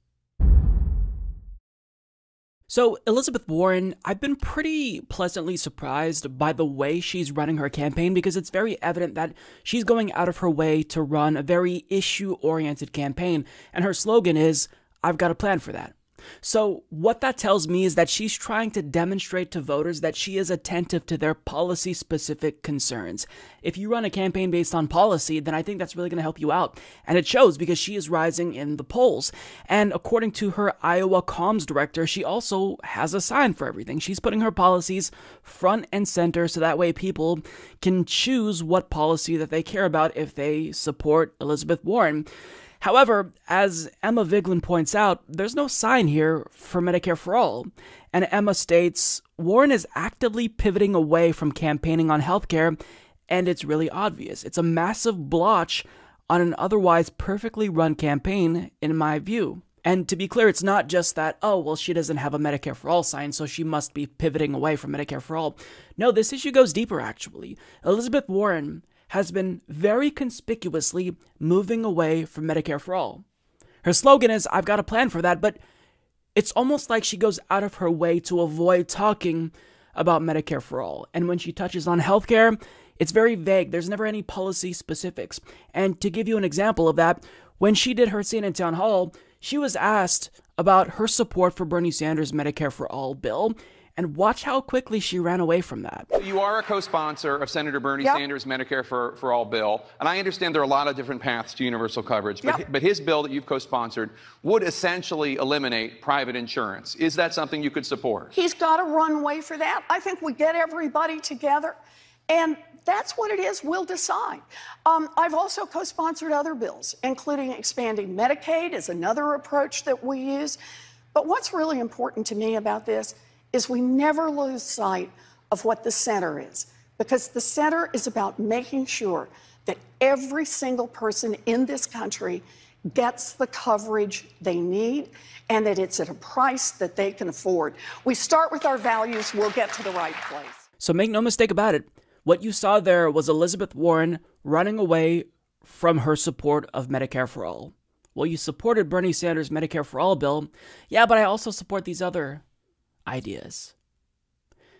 So Elizabeth Warren, I've been pretty pleasantly surprised by the way she's running her campaign, because it's very evident that she's going out of her way to run a very issue-oriented campaign, and her slogan is, "I've got a plan for that." So what that tells me is that she's trying to demonstrate to voters that she is attentive to their policy-specific concerns. If you run a campaign based on policy, then I think that's really going to help you out. And it shows, because she is rising in the polls. And according to her Iowa comms director, she also has a sign for everything. She's putting her policies front and center, so that way people can choose what policy that they care about if they support Elizabeth Warren. However, as Emma Viglin points out, there's no sign here for Medicare for All. And Emma states, Warren is actively pivoting away from campaigning on healthcare, and it's really obvious. It's a massive blotch on an otherwise perfectly run campaign, in my view. And to be clear, it's not just that, oh, well, she doesn't have a Medicare for All sign, so she must be pivoting away from Medicare for All. No, this issue goes deeper, actually. Elizabeth Warren has been very conspicuously moving away from Medicare for All. Her slogan is, "I've got a plan for that," but it's almost like she goes out of her way to avoid talking about Medicare for All. And when she touches on healthcare, it's very vague. There's never any policy specifics. And to give you an example of that, when she did her C N N town hall, she was asked about her support for Bernie Sanders' Medicare for All bill. And watch how quickly she ran away from that. You are a co-sponsor of Senator Bernie yep. Sanders' Medicare for, for All bill. And I understand there are a lot of different paths to universal coverage. But, yep. but his bill that you've co-sponsored would essentially eliminate private insurance. Is that something you could support? He's got a runway for that. I think we get everybody together. And that's what it is. We'll decide. Um, I've also co-sponsored other bills, including expanding Medicaid is another approach that we use. But what's really important to me about this is we never lose sight of what the center is, because the center is about making sure that every single person in this country gets the coverage they need and that it's at a price that they can afford. We start with our values, we'll get to the right place. So make no mistake about it, what you saw there was Elizabeth Warren running away from her support of Medicare for All. Well, you supported Bernie Sanders' Medicare for All bill. Yeah, but I also support these other ideas.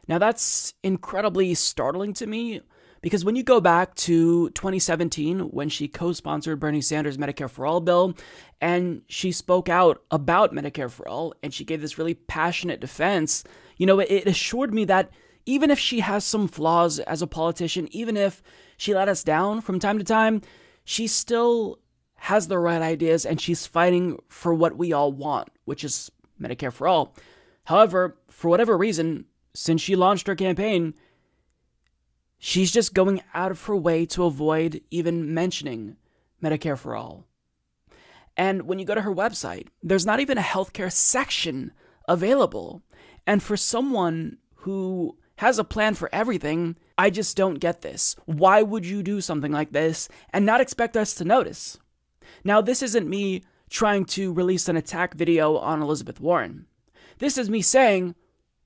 Now that's incredibly startling to me, because when you go back to twenty seventeen, when she co-sponsored Bernie Sanders' Medicare for All bill, and she spoke out about Medicare for All, and she gave this really passionate defense, you know, it, it assured me that even if she has some flaws as a politician, even if she let us down from time to time, she still has the right ideas, and she's fighting for what we all want, which is Medicare for All. However, for whatever reason, since she launched her campaign, she's just going out of her way to avoid even mentioning Medicare for All. And when you go to her website, there's not even a healthcare section available. And for someone who has a plan for everything, I just don't get this. Why would you do something like this and not expect us to notice? Now, this isn't me trying to release an attack video on Elizabeth Warren. This is me saying,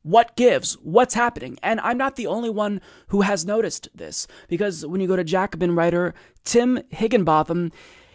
what gives? What's happening? And I'm not the only one who has noticed this, because when you go to Jacobin writer Tim Higginbotham,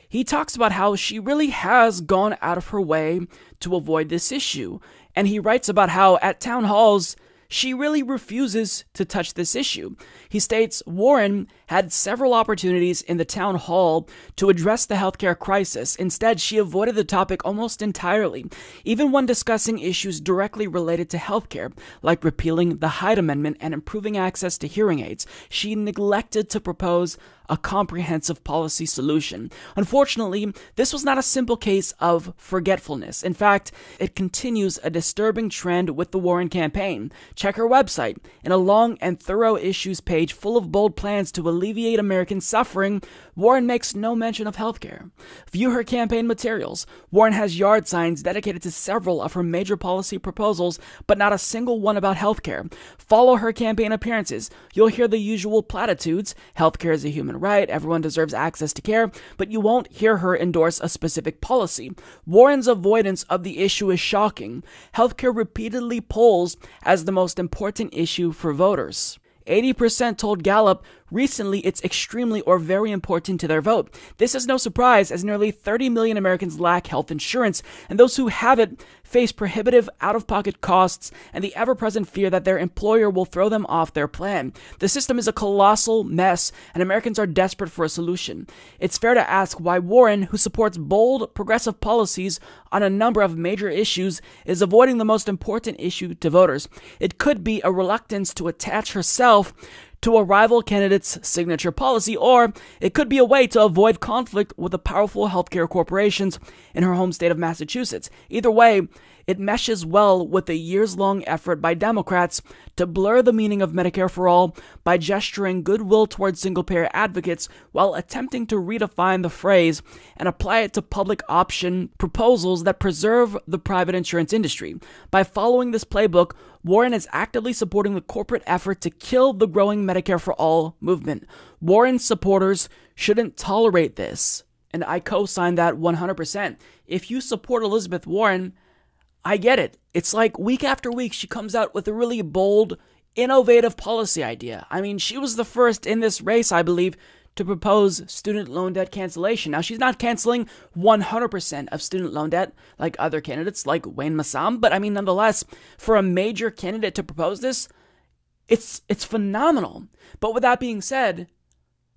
he talks about how she really has gone out of her way to avoid this issue. And he writes about how at town halls, she really refuses to touch this issue. He states, Warren had several opportunities in the town hall to address the healthcare crisis. Instead, she avoided the topic almost entirely, even when discussing issues directly related to healthcare, like repealing the Hyde Amendment and improving access to hearing aids. She neglected to propose a comprehensive policy solution. Unfortunately, this was not a simple case of forgetfulness. In fact, it continues a disturbing trend with the Warren campaign. Check her website. In a long and thorough issues page full of bold plans to alleviate alleviate American suffering, Warren makes no mention of healthcare. View her campaign materials. Warren has yard signs dedicated to several of her major policy proposals, but not a single one about healthcare. Follow her campaign appearances. You'll hear the usual platitudes. Healthcare is a human right. Everyone deserves access to care, but you won't hear her endorse a specific policy. Warren's avoidance of the issue is shocking. Healthcare repeatedly polls as the most important issue for voters. eighty percent told Gallup recently it's extremely or very important to their vote. This is no surprise, as nearly thirty million Americans lack health insurance, and those who have it face prohibitive out-of-pocket costs and the ever-present fear that their employer will throw them off their plan. The system is a colossal mess, and Americans are desperate for a solution. It's fair to ask why Warren, who supports bold, progressive policies on a number of major issues, is avoiding the most important issue to voters. It could be a reluctance to attach herself to a rival candidate's signature policy, or it could be a way to avoid conflict with the powerful healthcare corporations in her home state of Massachusetts. Either way, it meshes well with a years-long effort by Democrats to blur the meaning of Medicare for All by gesturing goodwill towards single-payer advocates while attempting to redefine the phrase and apply it to public option proposals that preserve the private insurance industry. By following this playbook, Warren is actively supporting the corporate effort to kill the growing Medicare for All movement. Warren's supporters shouldn't tolerate this, and I co-sign that one hundred percent. If you support Elizabeth Warren, I get it. It's like week after week, she comes out with a really bold, innovative policy idea. I mean, she was the first in this race, I believe, to propose student loan debt cancellation. Now, she's not canceling one hundred percent of student loan debt like other candidates like Wayne Massam, but I mean, nonetheless, for a major candidate to propose this, it's it's phenomenal. But with that being said,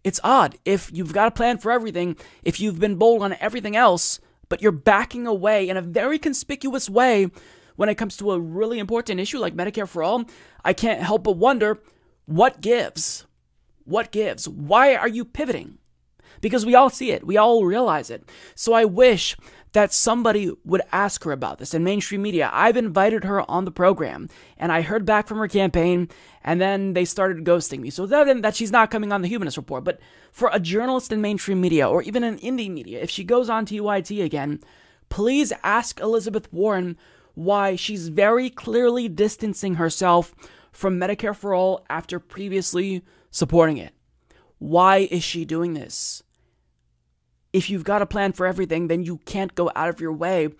it's odd. If you've got a plan for everything, if you've been bold on everything else, but you're backing away in a very conspicuous way when it comes to a really important issue like Medicare for All, I can't help but wonder, what gives? What gives? Why are you pivoting? Because we all see it. We all realize it. So I wish that somebody would ask her about this in mainstream media. I've invited her on the program, and I heard back from her campaign, and then they started ghosting me. So that, that she's not coming on the Humanist Report. But for a journalist in mainstream media, or even in indie media, if she goes on T Y T again, please ask Elizabeth Warren why she's very clearly distancing herself from Medicare for All after previously supporting it. Why is she doing this? If you've got a plan for everything, then you can't go out of your way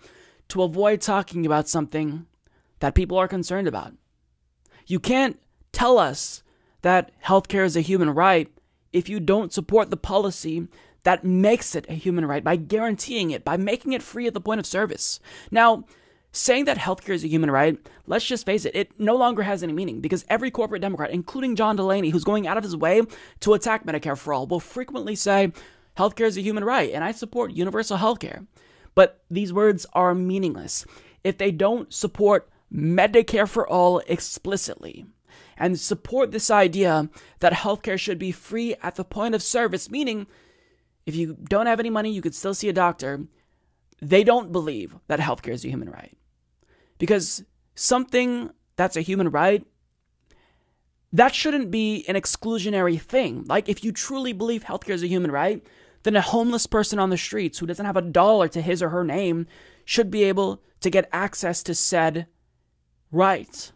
to avoid talking about something that people are concerned about. You can't tell us that healthcare is a human right if you don't support the policy that makes it a human right by guaranteeing it, by making it free at the point of service. Now, saying that healthcare is a human right, let's just face it, it no longer has any meaning, because every corporate Democrat, including John Delaney, who's going out of his way to attack Medicare for All, will frequently say, healthcare is a human right, and I support universal healthcare. But these words are meaningless if they don't support Medicare for All explicitly and support this idea that healthcare should be free at the point of service, meaning if you don't have any money, you could still see a doctor. They don't believe that healthcare is a human right, because something that's a human right, that shouldn't be an exclusionary thing. Like, if you truly believe healthcare is a human right, then a homeless person on the streets who doesn't have a dollar to his or her name should be able to get access to said right.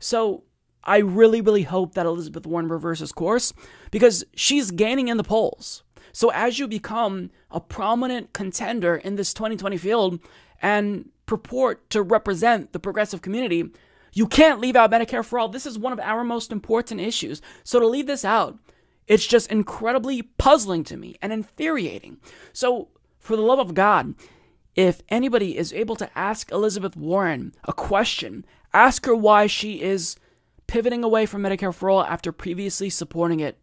So I really, really hope that Elizabeth Warren reverses course, because she's gaining in the polls. So as you become a prominent contender in this twenty twenty field and purport to represent the progressive community, you can't leave out Medicare for All. This is one of our most important issues. So to leave this out, it's just incredibly puzzling to me and infuriating. So for the love of God, if anybody is able to ask Elizabeth Warren a question, ask her why she is pivoting away from Medicare for All after previously supporting it,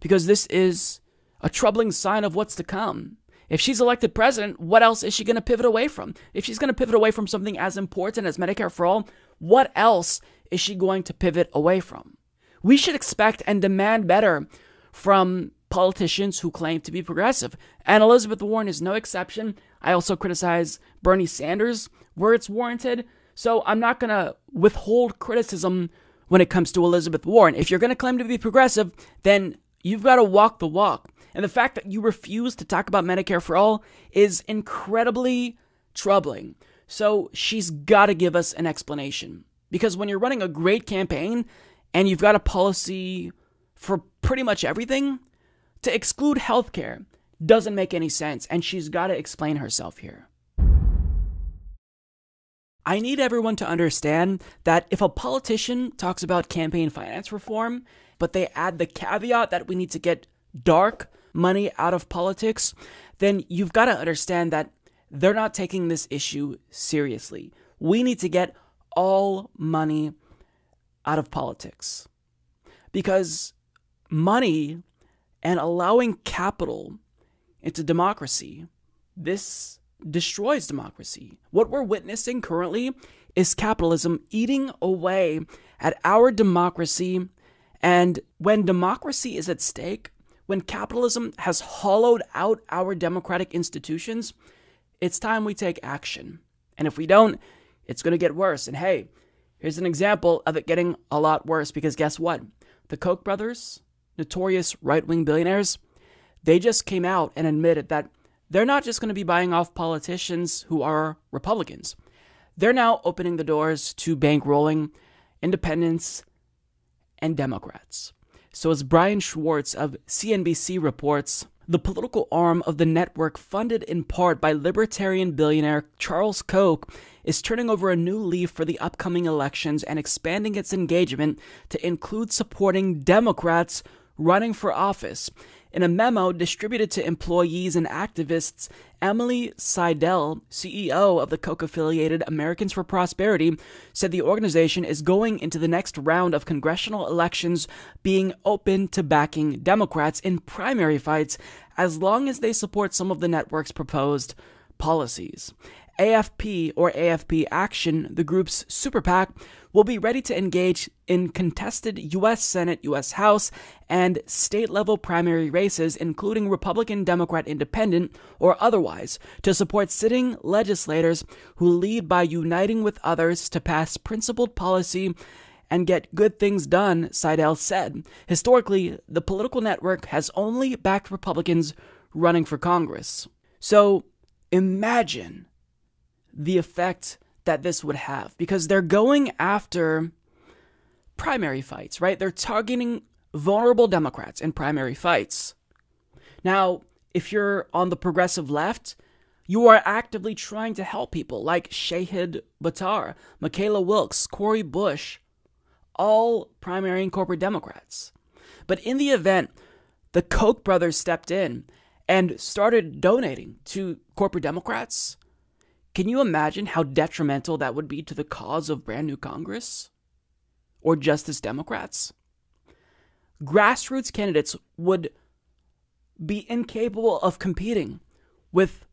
because this is a troubling sign of what's to come. If she's elected president, what else is she going to pivot away from? If she's going to pivot away from something as important as Medicare for All, what else is she going to pivot away from? We should expect and demand better from politicians who claim to be progressive, and Elizabeth Warren is no exception. I also criticize Bernie Sanders where it's warranted, so I'm not going to withhold criticism when it comes to Elizabeth Warren. If you're going to claim to be progressive, then You've got to walk the walk. And the fact that you refuse to talk about Medicare for all is incredibly troubling. So she's got to give us an explanation. Because when you're running a great campaign and you've got a policy for pretty much everything, to exclude healthcare doesn't make any sense. And she's got to explain herself here. I need everyone to understand that if a politician talks about campaign finance reform, but they add the caveat that we need to get dark money out of politics, then you've got to understand that they're not taking this issue seriously. We need to get all money out of politics, because money and allowing capital into democracy, this destroys democracy. What we're witnessing currently is capitalism eating away at our democracy. And when democracy is at stake, when capitalism has hollowed out our democratic institutions, it's time we take action. And if we don't, it's going to get worse. And hey, here's an example of it getting a lot worse, because guess what? The Koch brothers, notorious right-wing billionaires, they just came out and admitted that they're not just going to be buying off politicians who are Republicans. They're now opening the doors to bankrolling independents and Democrats. So as Brian Schwartz of C N B C reports, the political arm of the network, funded in part by libertarian billionaire Charles Koch, is turning over a new leaf for the upcoming elections and expanding its engagement to include supporting Democrats running for office. In a memo distributed to employees and activists, Emily Seidel, C E O of the Koch-affiliated Americans for Prosperity, said the organization is going into the next round of congressional elections being open to backing Democrats in primary fights as long as they support some of the network's proposed policies. A F P, or A F P Action, the group's super PAC, will be ready to engage in contested U S Senate, U S House, and state-level primary races, including Republican, Democrat, Independent, or otherwise, to support sitting legislators who lead by uniting with others to pass principled policy and get good things done, Seidel said. Historically, the political network has only backed Republicans running for Congress. So imagine the effect that this would have, because they're going after primary fights, right? They're targeting vulnerable Democrats in primary fights. Now, if you're on the progressive left, you are actively trying to help people like Shahid Battar, Michaela Wilkes, Cori Bush, all primary and corporate Democrats. But in the event, the Koch brothers stepped in and started donating to corporate Democrats, can you imagine how detrimental that would be to the cause of brand new Congress or Justice Democrats? Grassroots candidates would be incapable of competing with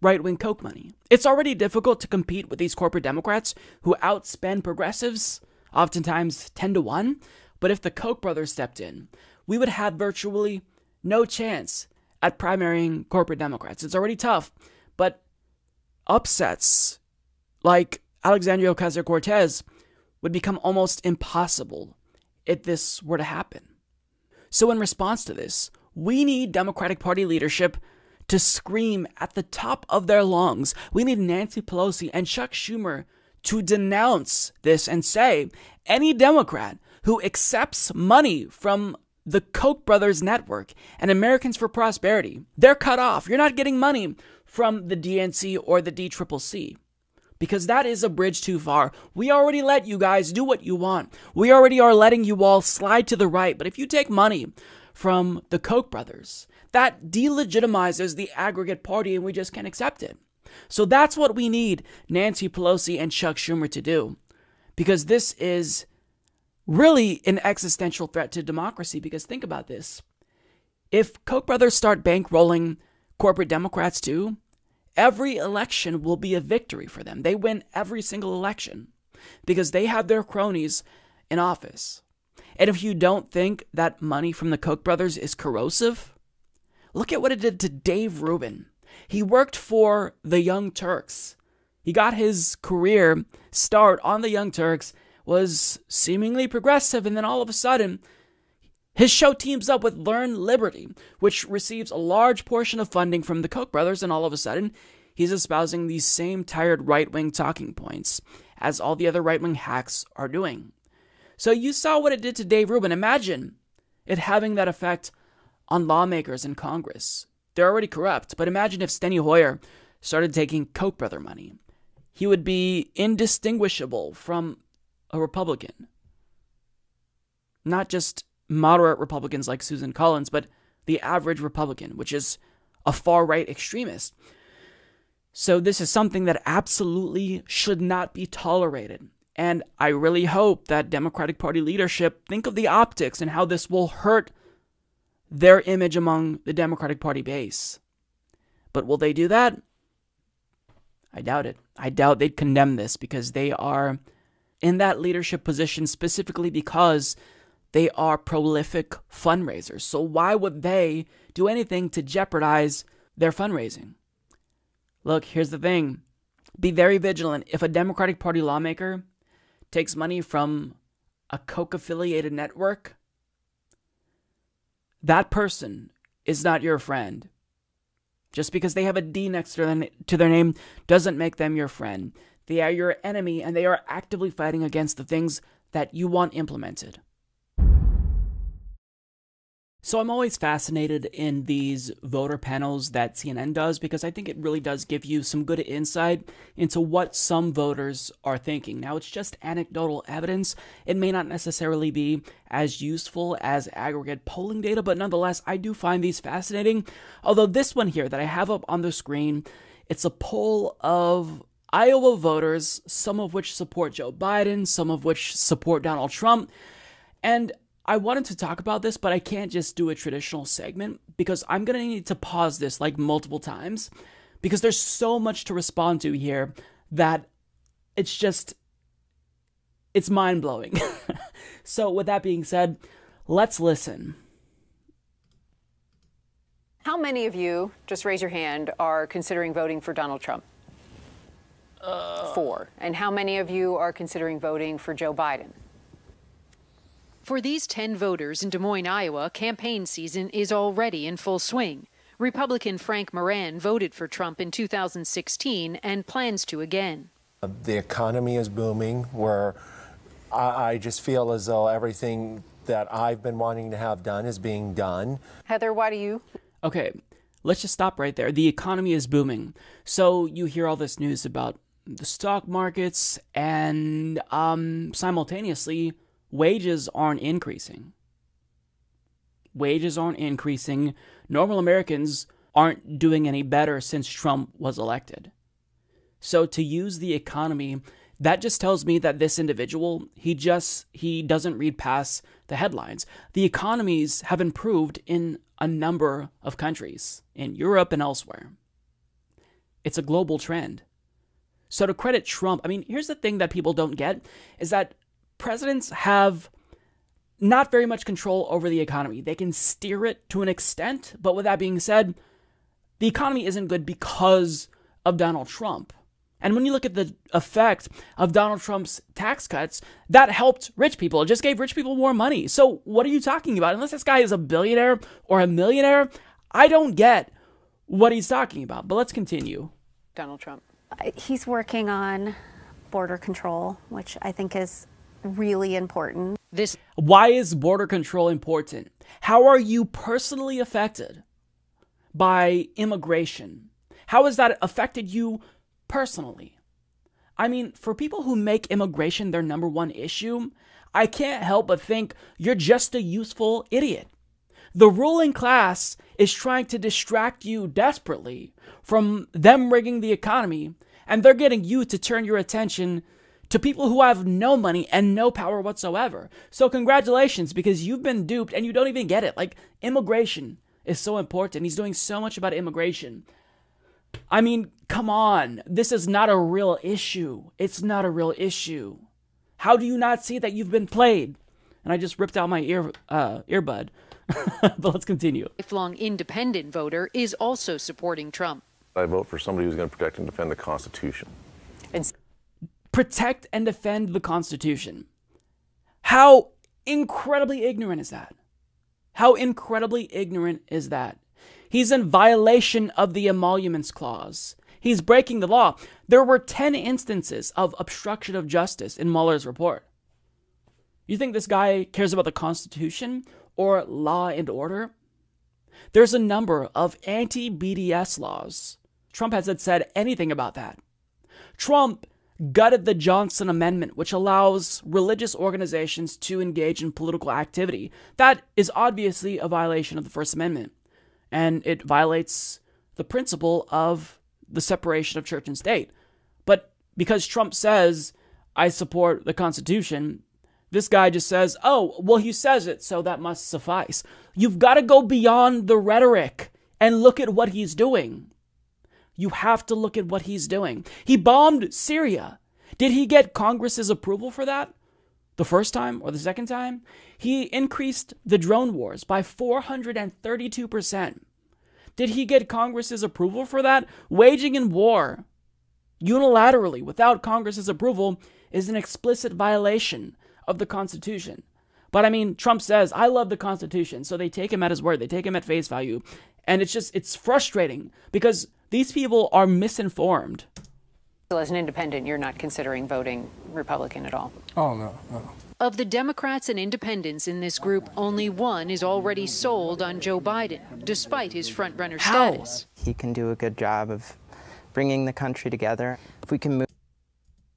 right-wing Koch money. It's already difficult to compete with these corporate Democrats who outspend progressives, oftentimes ten to one. But if the Koch brothers stepped in, we would have virtually no chance at primarying corporate Democrats. It's already tough, but upsets like Alexandria Ocasio-Cortez would become almost impossible if this were to happen. So in response to this, we need Democratic Party leadership to scream at the top of their lungs. We need Nancy Pelosi and Chuck Schumer to denounce this and say, any Democrat who accepts money from the Koch brothers network and Americans for Prosperity, they're cut off. You're not getting money from the D N C or the D C C C, because that is a bridge too far. We already let you guys do what you want. We already are letting you all slide to the right. But if you take money from the Koch brothers, that delegitimizes the aggregate party, and we just can't accept it. So that's what we need Nancy Pelosi and Chuck Schumer to do, because this is really an existential threat to democracy. Because think about this. If Koch brothers start bankrolling corporate Democrats too, every election will be a victory for them. They win every single election because they have their cronies in office. And if you don't think that money from the Koch brothers is corrosive, look at what it did to Dave Rubin. He worked for the Young Turks. He got his career start on the Young Turks, was seemingly progressive, and then all of a sudden His show teams up with Learn Liberty, which receives a large portion of funding from the Koch brothers, and all of a sudden, he's espousing these same tired right-wing talking points, as all the other right-wing hacks are doing. So you saw what it did to Dave Rubin. Imagine it having that effect on lawmakers in Congress. They're already corrupt, but imagine if Steny Hoyer started taking Koch brother money. He would be indistinguishable from a Republican. Not just moderate Republicans like Susan Collins, but the average Republican, which is a far-right extremist. So this is something that absolutely should not be tolerated. And I really hope that Democratic Party leadership think of the optics and how this will hurt their image among the Democratic Party base. But will they do that? I doubt it. I doubt they'd condemn this, because they are in that leadership position specifically because they are prolific fundraisers. So why would they do anything to jeopardize their fundraising? Look, here's the thing. Be very vigilant. If a Democratic Party lawmaker takes money from a Koch-affiliated network, that person is not your friend. Just because they have a D next to their, to their name doesn't make them your friend. They are your enemy, and they are actively fighting against the things that you want implemented. So I'm always fascinated in these voter panels that C N N does, because I think it really does give you some good insight into what some voters are thinking. Now, it's just anecdotal evidence. It may not necessarily be as useful as aggregate polling data, but nonetheless, I do find these fascinating. Although this one here that I have up on the screen, it's a poll of Iowa voters, some of which support Joe Biden, some of which support Donald Trump, and I wanted to talk about this, but I can't just do a traditional segment because I'm going to need to pause this like multiple times because there's so much to respond to here that it's just, it's mind-blowing. So with that being said, let's listen. How many of you, just raise your hand, are considering voting for Donald Trump? Uh, Four. And how many of you are considering voting for Joe Biden? For these ten voters in Des Moines, Iowa, campaign season is already in full swing. Republican Frank Moran voted for Trump in two thousand sixteen and plans to again. The economy is booming, where I, I just feel as though everything that I've been wanting to have done is being done. Heather, why do you? Okay, let's just stop right there. The economy is booming. So you hear all this news about the stock markets and um, simultaneously, wages aren't increasing. Wages aren't increasing. Normal Americans aren't doing any better since Trump was elected. So to use the economy, that just tells me that this individual, he just, he doesn't read past the headlines. The economies have improved in a number of countries, in Europe and elsewhere. It's a global trend. So to credit Trump, I mean, here's the thing that people don't get is that presidents have not very much control over the economy. They can steer it to an extent, but with that being said, the economy isn't good because of Donald Trump. And when you look at the effect of Donald Trump's tax cuts, that helped rich people. It just gave rich people more money. So what are you talking about? Unless this guy is a billionaire or a millionaire, I don't get what he's talking about. But let's continue. Donald Trump. He's working on border control, which I think is really important. This why is border control important? How are you personally affected by immigration? How has that affected you personally? I mean, for people who make immigration their number one issue, I can't help but think you're just a useful idiot. The ruling class is trying to distract you desperately from them rigging the economy, and they're getting you to turn your attention to people who have no money and no power whatsoever. So congratulations, because you've been duped and you don't even get it. Like, immigration is so important. He's doing so much about immigration. I mean, come on. This is not a real issue. It's not a real issue. How do you not see that you've been played? And I just ripped out my ear uh, earbud. But let's continue. Lifelong independent voter is also supporting Trump. I vote for somebody who's going to protect and defend the Constitution. And protect and defend the Constitution. How incredibly ignorant is that? How incredibly ignorant is that? He's in violation of the Emoluments Clause. He's breaking the law. There were ten instances of obstruction of justice in Mueller's report. You think this guy cares about the Constitution or law and order? There's a number of anti-B D S laws. Trump hasn't said anything about that. Trump gutted the Johnson Amendment, which allows religious organizations to engage in political activity. That is obviously a violation of the First Amendment, and it violates the principle of the separation of church and state. But because Trump says, I support the Constitution, this guy just says, oh, well, he says it, so that must suffice. You've got to go beyond the rhetoric and look at what he's doing. You have to look at what he's doing. He bombed Syria. Did he get Congress's approval for that the first time or the second time? He increased the drone wars by four hundred thirty-two percent. Did he get Congress's approval for that? Waging in war unilaterally without Congress's approval is an explicit violation of the Constitution. But I mean, Trump says, I love the Constitution. So they take him at his word. They take him at face value. And it's just, it's frustrating because these people are misinformed. So as an independent, you're not considering voting Republican at all? Oh, no, no. Of the Democrats and independents in this group, only one is already sold on Joe Biden, despite his front-runner status. He can do a good job of bringing the country together. If we can move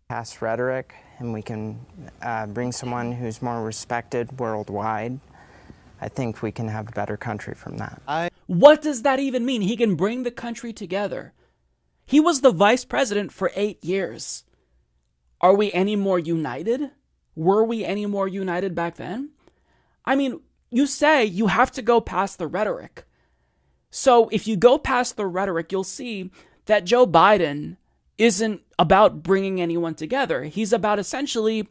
past rhetoric, and we can uh, bring someone who's more respected worldwide, I think we can have a better country from that. I what does that even mean? He can bring the country together. He was the vice president for eight years. Are we any more united? Were we any more united back then? I mean, you say you have to go past the rhetoric. So if you go past the rhetoric, you'll see that Joe Biden isn't about bringing anyone together. He's about essentially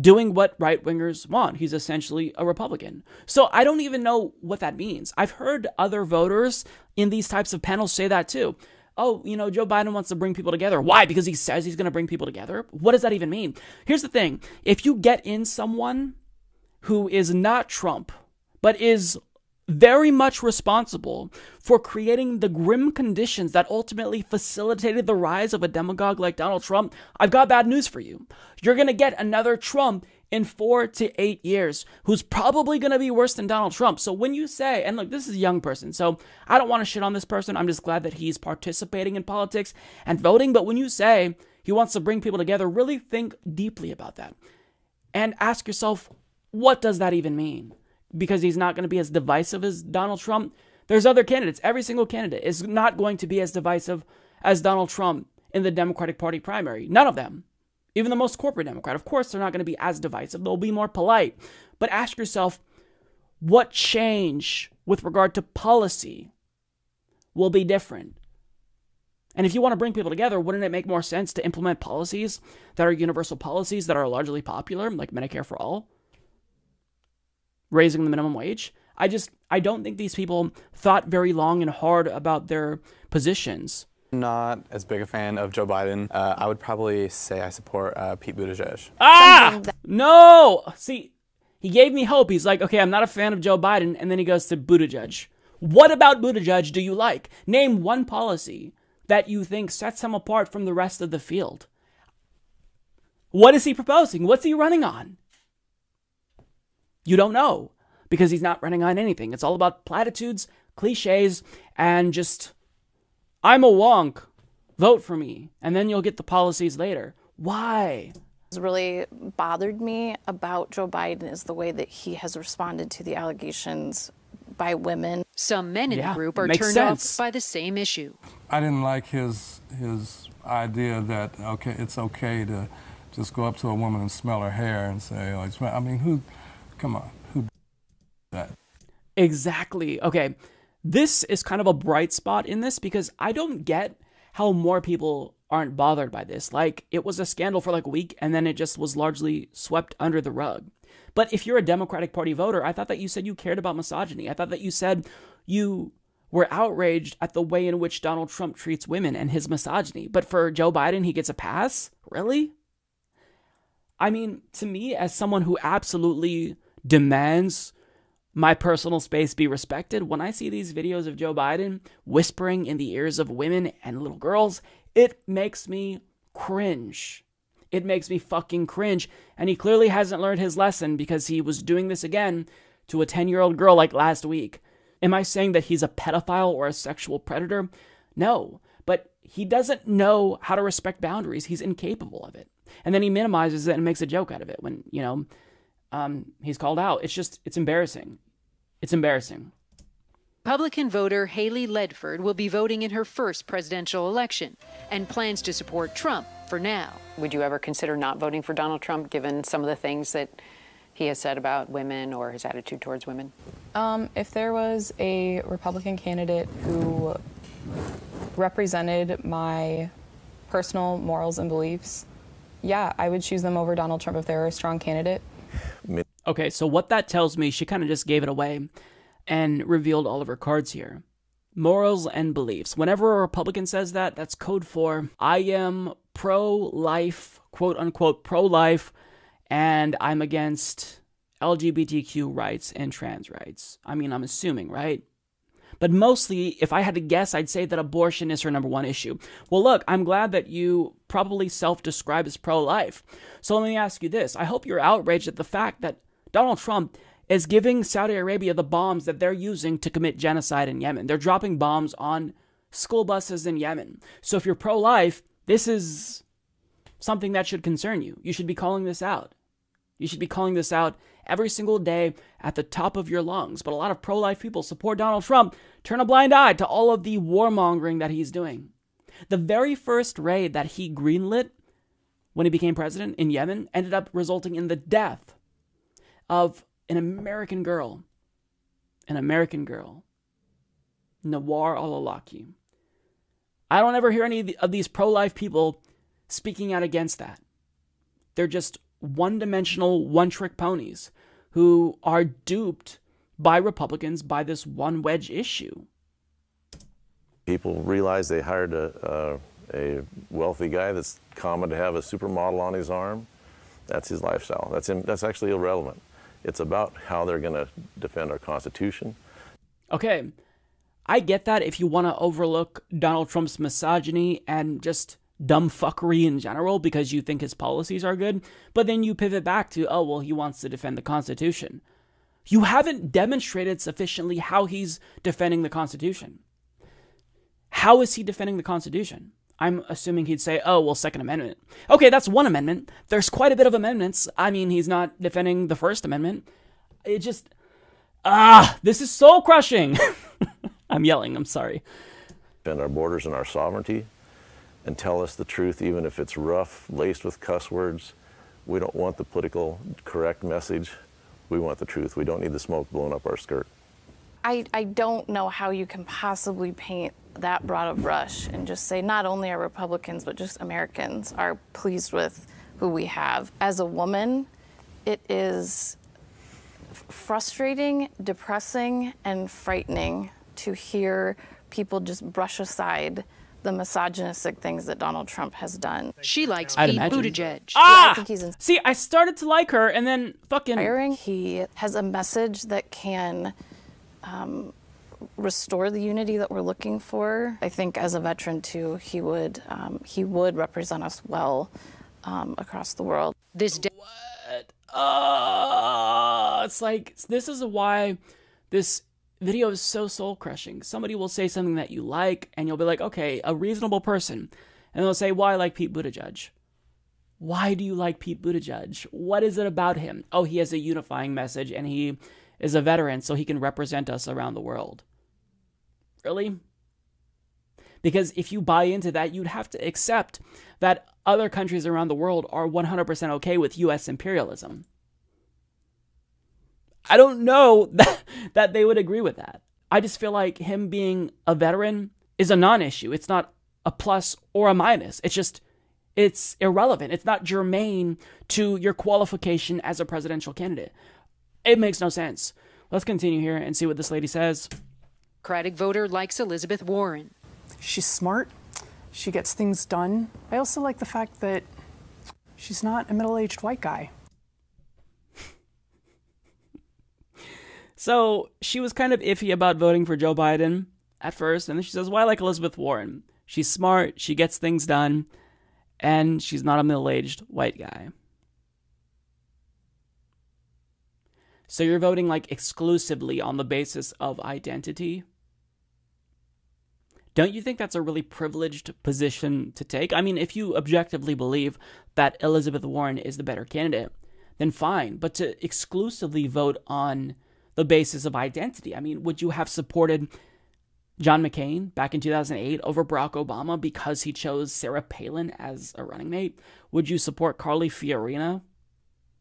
doing what right-wingers want. He's essentially a Republican. So I don't even know what that means. I've heard other voters in these types of panels say that too. Oh, you know, Joe Biden wants to bring people together. Why? Because he says he's going to bring people together? What does that even mean? Here's the thing. If you get in someone who is not Trump, but is very much responsible for creating the grim conditions that ultimately facilitated the rise of a demagogue like Donald Trump, I've got bad news for you. You're going to get another Trump in four to eight years who's probably going to be worse than Donald Trump. So when you say, and look, this is a young person, so I don't want to shit on this person. I'm just glad that he's participating in politics and voting. But when you say he wants to bring people together, really think deeply about that and ask yourself, what does that even mean? Because he's not going to be as divisive as Donald Trump. There's other candidates. Every single candidate is not going to be as divisive as Donald Trump in the Democratic Party primary. None of them. Even the most corporate Democrat. Of course, they're not going to be as divisive. They'll be more polite. But ask yourself, what change with regard to policy will be different? And if you want to bring people together, wouldn't it make more sense to implement policies that are universal policies that are largely popular, like Medicare for all? Raising the minimum wage. I just, I don't think these people thought very long and hard about their positions. Not as big a fan of Joe Biden. Uh, I would probably say I support uh, Pete Buttigieg. Ah! No! See, he gave me hope. He's like, okay, I'm not a fan of Joe Biden. And then he goes to Buttigieg. What about Buttigieg do you like? Name one policy that you think sets him apart from the rest of the field. What is he proposing? What's he running on? You don't know because he's not running on anything. It's all about platitudes, cliches, and just, I'm a wonk, vote for me, and then you'll get the policies later. Why? What's really bothered me about Joe Biden is the way that he has responded to the allegations by women. Some men in yeah, the group are turned sense. off by the same issue. I didn't like his, his idea that okay, it's okay to just go up to a woman and smell her hair and say, oh, it's, I mean, who... Come on, who that? Exactly. Okay, this is kind of a bright spot in this because I don't get how more people aren't bothered by this. Like, it was a scandal for like a week and then it just was largely swept under the rug. But if you're a Democratic Party voter, I thought that you said you cared about misogyny. I thought that you said you were outraged at the way in which Donald Trump treats women and his misogyny. But for Joe Biden, he gets a pass? Really? I mean, to me, as someone who absolutely demands my personal space be respected, when I see these videos of Joe Biden whispering in the ears of women and little girls, it makes me cringe. It makes me fucking cringe. And he clearly hasn't learned his lesson, because he was doing this again to a ten-year-old girl like last week. Am I saying that he's a pedophile or a sexual predator? No, but he doesn't know how to respect boundaries. He's incapable of it. And then he minimizes it and makes a joke out of it when, you know, um, he's called out. It's just, it's embarrassing. It's embarrassing. Republican voter Haley Ledford will be voting in her first presidential election and plans to support Trump for now. Would you ever consider not voting for Donald Trump, given some of the things that he has said about women or his attitude towards women? Um, if there was a Republican candidate who represented my personal morals and beliefs, yeah, I would choose them over Donald Trump if they were a strong candidate. Okay, so what that tells me, she kind of just gave it away and revealed all of her cards here. Morals and beliefs. Whenever a Republican says that, that's code for, I am pro-life, quote unquote pro-life, and I'm against L G B T Q rights and trans rights. I mean, I'm assuming, right? But mostly, if I had to guess, I'd say that abortion is her number one issue. Well, look, I'm glad that you probably self-describe as pro-life. So let me ask you this. I hope you're outraged at the fact that Donald Trump is giving Saudi Arabia the bombs that they're using to commit genocide in Yemen. They're dropping bombs on school buses in Yemen. So if you're pro-life, this is something that should concern you. You should be calling this out. You should be calling this out every single day at the top of your lungs. But a lot of pro-life people support Donald Trump, turn a blind eye to all of the warmongering that he's doing. The very first raid that he greenlit when he became president in Yemen ended up resulting in the death of an American girl, an American girl, Nawar al-Awlaki. I don't ever hear any of these pro-life people speaking out against that. They're just one-dimensional, one-trick ponies who are duped by Republicans by this one wedge issue. People realize they hired a, uh, a wealthy guy that's common to have a supermodel on his arm. That's his lifestyle. That's him. That's actually irrelevant. It's about how they're going to defend our Constitution. Okay, I get that if you want to overlook Donald Trump's misogyny and just dumb fuckery in general because you think his policies are good, but then you pivot back to, oh, well, he wants to defend the Constitution. You haven't demonstrated sufficiently how he's defending the Constitution. How is he defending the Constitution? I'm assuming he'd say, oh, well, Second Amendment. Okay, that's one amendment. There's quite a bit of amendments. I mean, he's not defending the First Amendment. It just, ah, this is soul crushing. I'm yelling, I'm sorry. Defend our borders and our sovereignty, and tell us the truth, even if it's rough, laced with cuss words. We don't want the political correct message. We want the truth. We don't need the smoke blowing up our skirt. I, I don't know how you can possibly paint that broad a brush and just say not only are Republicans, but just Americans are pleased with who we have. As a woman, it is frustrating, depressing, and frightening to hear people just brush aside the misogynistic things that Donald Trump has done. She likes Pete Buttigieg. Ah! Yeah, I think he's in- See, I started to like her and then fucking... Hiring. He has a message that can um, restore the unity that we're looking for. I think as a veteran, too, he would um, he would represent us well um, across the world. This de- What? Uh, it's like, this is why this video is so soul-crushing. Somebody will say something that you like, and you'll be like, okay, a reasonable person. And they'll say, well, I like Pete Buttigieg. Why do you like Pete Buttigieg? What is it about him? Oh, he has a unifying message, and he is a veteran, so he can represent us around the world. Really? Because if you buy into that, you'd have to accept that other countries around the world are one hundred percent okay with U S imperialism. I don't know that, that they would agree with that. I just feel like him being a veteran is a non-issue. It's not a plus or a minus. It's just, it's irrelevant. It's not germane to your qualification as a presidential candidate. It makes no sense. Let's continue here and see what this lady says. Democratic voter likes Elizabeth Warren. She's smart. She gets things done. I also like the fact that she's not a middle-aged white guy. So she was kind of iffy about voting for Joe Biden at first, and then she says, well, I like Elizabeth Warren. She's smart, she gets things done, and she's not a middle-aged white guy. So you're voting like exclusively on the basis of identity? Don't you think that's a really privileged position to take? I mean, if you objectively believe that Elizabeth Warren is the better candidate, then fine. But to exclusively vote on the basis of identity, I mean, would you have supported John McCain back in two thousand eight over Barack Obama because he chose Sarah Palin as a running mate? Would you support Carly Fiorina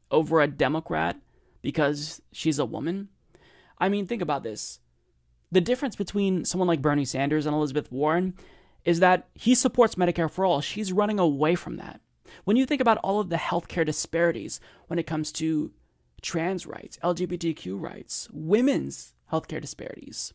over a Democrat because she's a woman? I mean, think about this. The difference between someone like Bernie Sanders and Elizabeth Warren is that he supports Medicare for all. She's running away from that. When you think about all of the healthcare disparities when it comes to trans rights, L G B T Q rights, women's healthcare disparities,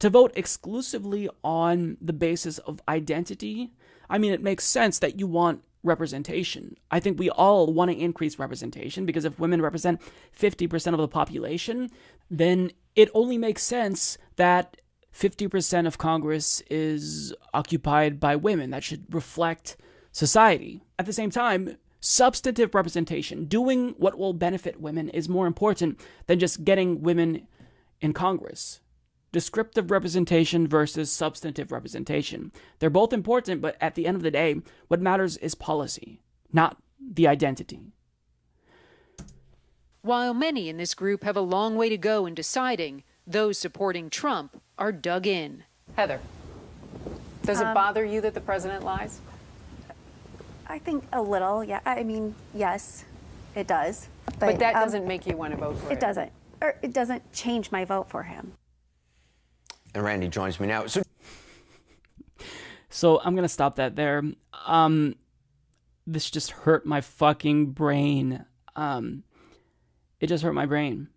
to vote exclusively on the basis of identity, I mean, it makes sense that you want representation. I think we all want to increase representation because if women represent fifty percent of the population, then it only makes sense that fifty percent of Congress is occupied by women. That should reflect society. At the same time, substantive representation, doing what will benefit women, is more important than just getting women in Congress. Descriptive representation versus substantive representation. They're both important, but at the end of the day, what matters is policy, not the identity. While many in this group have a long way to go in deciding, those supporting Trump are dug in. Heather, does um, it bother you that the president lies? I think a little, yeah. I mean, yes, it does. But, but that um, doesn't make you want to vote for it. It doesn't, or it doesn't change my vote for him. And Randy joins me now. So, so I'm going to stop that there. Um, this just hurt my fucking brain. Um, it just hurt my brain.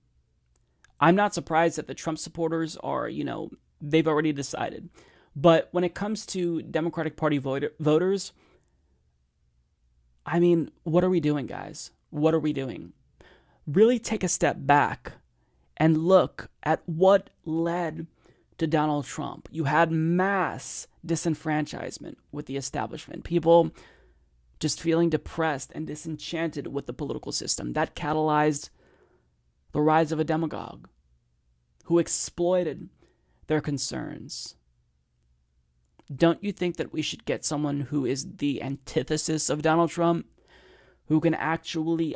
I'm not surprised that the Trump supporters are, you know, they've already decided. But when it comes to Democratic Party voter voters, I mean, what are we doing, guys? What are we doing? Really take a step back and look at what led to Donald Trump. You had mass disenfranchisement with the establishment. People just feeling depressed and disenchanted with the political system. That catalyzed the rise of a demagogue who exploited their concerns. Don't you think that we should get someone who is the antithesis of Donald Trump, who can actually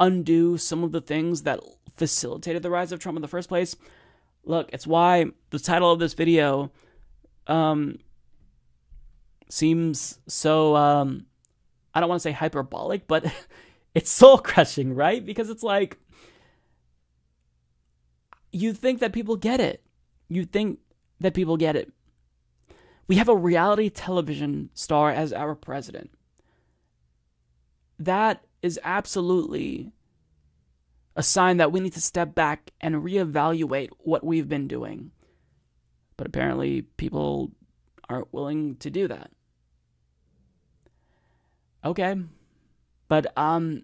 undo some of the things that facilitated the rise of Trump in the first place? Look, it's why the title of this video um, seems so, um, I don't want to say hyperbolic, but it's soul-crushing, right? Because it's like, you think that people get it. You think that people get it. We have a reality television star as our president. That is absolutely a sign that we need to step back and reevaluate what we've been doing. But apparently people aren't willing to do that. Okay. But um,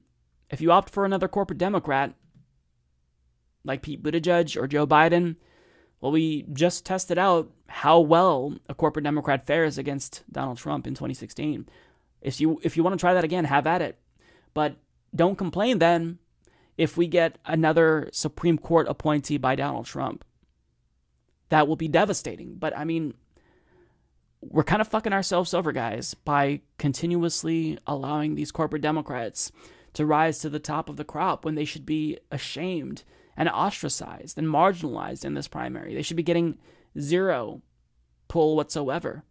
if you opt for another corporate Democrat, like Pete Buttigieg or Joe Biden, well, we just tested out how well a corporate Democrat fares against Donald Trump in twenty sixteen. If you, if you want to try that again, have at it. But don't complain then if we get another Supreme Court appointee by Donald Trump. That will be devastating. But I mean, we're kind of fucking ourselves over, guys, by continuously allowing these corporate Democrats to rise to the top of the crop when they should be ashamed and ostracized and marginalized in this primary. They should be getting zero pull whatsoever.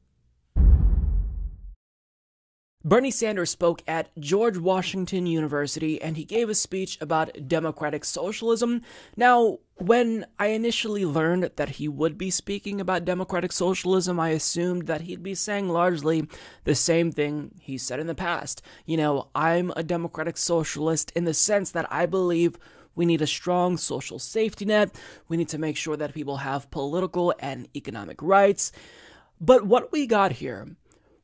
Bernie Sanders spoke at George Washington University, and he gave a speech about democratic socialism. Now, when I initially learned that he would be speaking about democratic socialism, I assumed that he'd be saying largely the same thing he said in the past. You know, I'm a democratic socialist in the sense that I believe we need a strong social safety net. We need to make sure that people have political and economic rights. But what we got here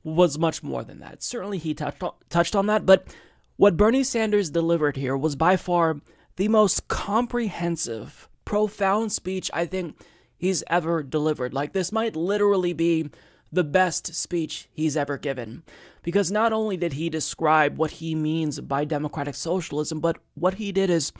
was much more than that. Certainly he touched on, touched on that, but what Bernie Sanders delivered here was by far the most comprehensive profound speech I think he's ever delivered. Like, this might literally be the best speech he's ever given, because not only did he describe what he means by democratic socialism, but what he did is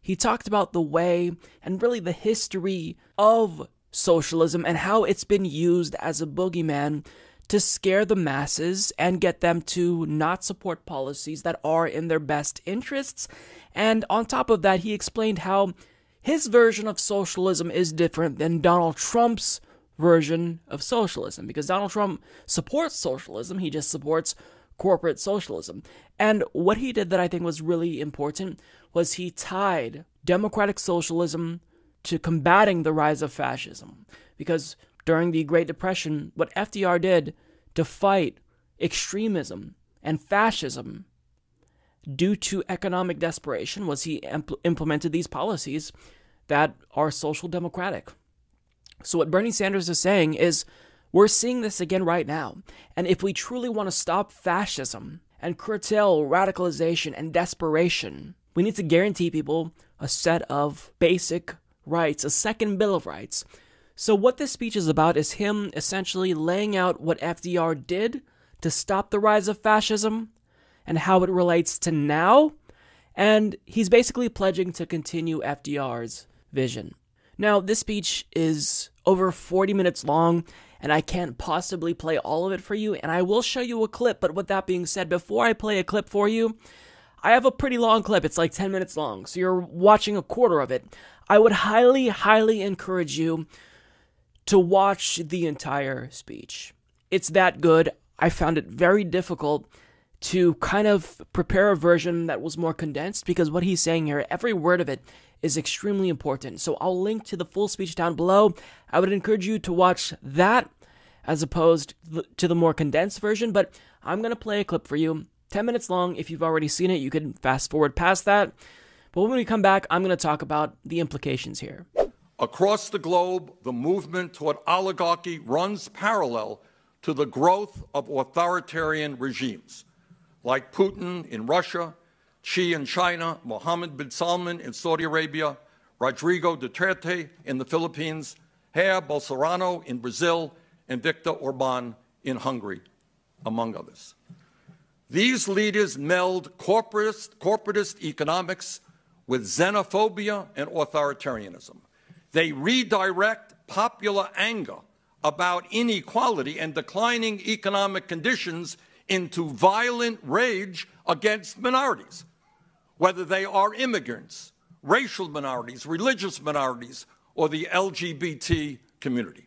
he talked about the way and really the history of socialism and how it's been used as a boogeyman to scare the masses and get them to not support policies that are in their best interests. And on top of that, he explained how his version of socialism is different than Donald Trump's version of socialism, because Donald Trump supports socialism, he just supports corporate socialism. And what he did that I think was really important was he tied democratic socialism to combating the rise of fascism, because during the Great Depression, what F D R did to fight extremism and fascism due to economic desperation was he impl- implemented these policies that are social democratic. So what Bernie Sanders is saying is, we're seeing this again right now. And if we truly want to stop fascism and curtail radicalization and desperation, we need to guarantee people a set of basic rights, a second Bill of Rights. So what this speech is about is him essentially laying out what F D R did to stop the rise of fascism and how it relates to now. And he's basically pledging to continue F D R's vision. Now, this speech is over forty minutes long, and I can't possibly play all of it for you, and I will show you a clip, but with that being said, before I play a clip for you, I have a pretty long clip. It's like ten minutes long, so you're watching a quarter of it. I would highly, highly encourage you to watch the entire speech. It's that good. I found it very difficult to kind of prepare a version that was more condensed, because what he's saying here, every word of it, is extremely important. So I'll link to the full speech down below. I would encourage you to watch that as opposed to the more condensed version, but I'm going to play a clip for you. ten minutes long. If you've already seen it, you can fast forward past that. But when we come back, I'm going to talk about the implications here. Across the globe, the movement toward oligarchy runs parallel to the growth of authoritarian regimes like Putin in Russia, Xi in China, Mohammed bin Salman in Saudi Arabia, Rodrigo Duterte in the Philippines, Jair Bolsonaro in Brazil, and Viktor Orban in Hungary, among others. These leaders meld corporatist, corporatist economics with xenophobia and authoritarianism. They redirect popular anger about inequality and declining economic conditions into violent rage against minorities, whether they are immigrants, racial minorities, religious minorities, or the L G B T community.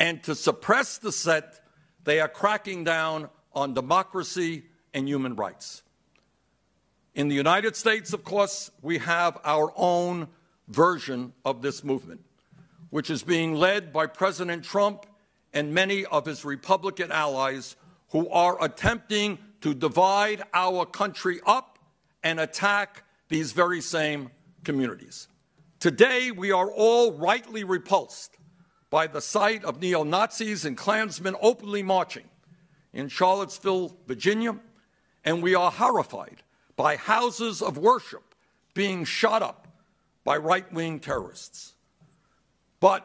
And to suppress the set, they are cracking down on democracy and human rights. In the United States, of course, we have our own version of this movement, which is being led by President Trump and many of his Republican allies who are attempting to divide our country up and attack these very same communities. Today, we are all rightly repulsed by the sight of neo-Nazis and Klansmen openly marching in Charlottesville, Virginia, and we are horrified by houses of worship being shot up by right-wing terrorists. But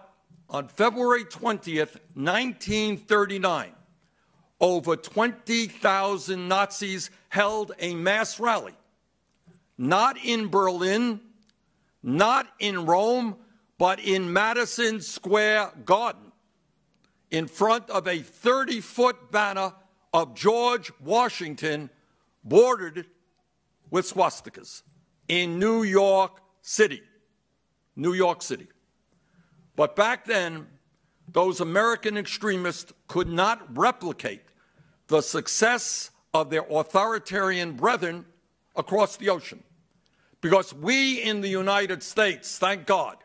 on February twentieth, nineteen thirty-nine, over twenty thousand Nazis held a mass rally, not in Berlin, not in Rome, but in Madison Square Garden, in front of a thirty-foot banner of George Washington bordered with swastikas in New York City, New York City. But back then, those American extremists could not replicate the success of their authoritarian brethren across the ocean, because we in the United States, thank God,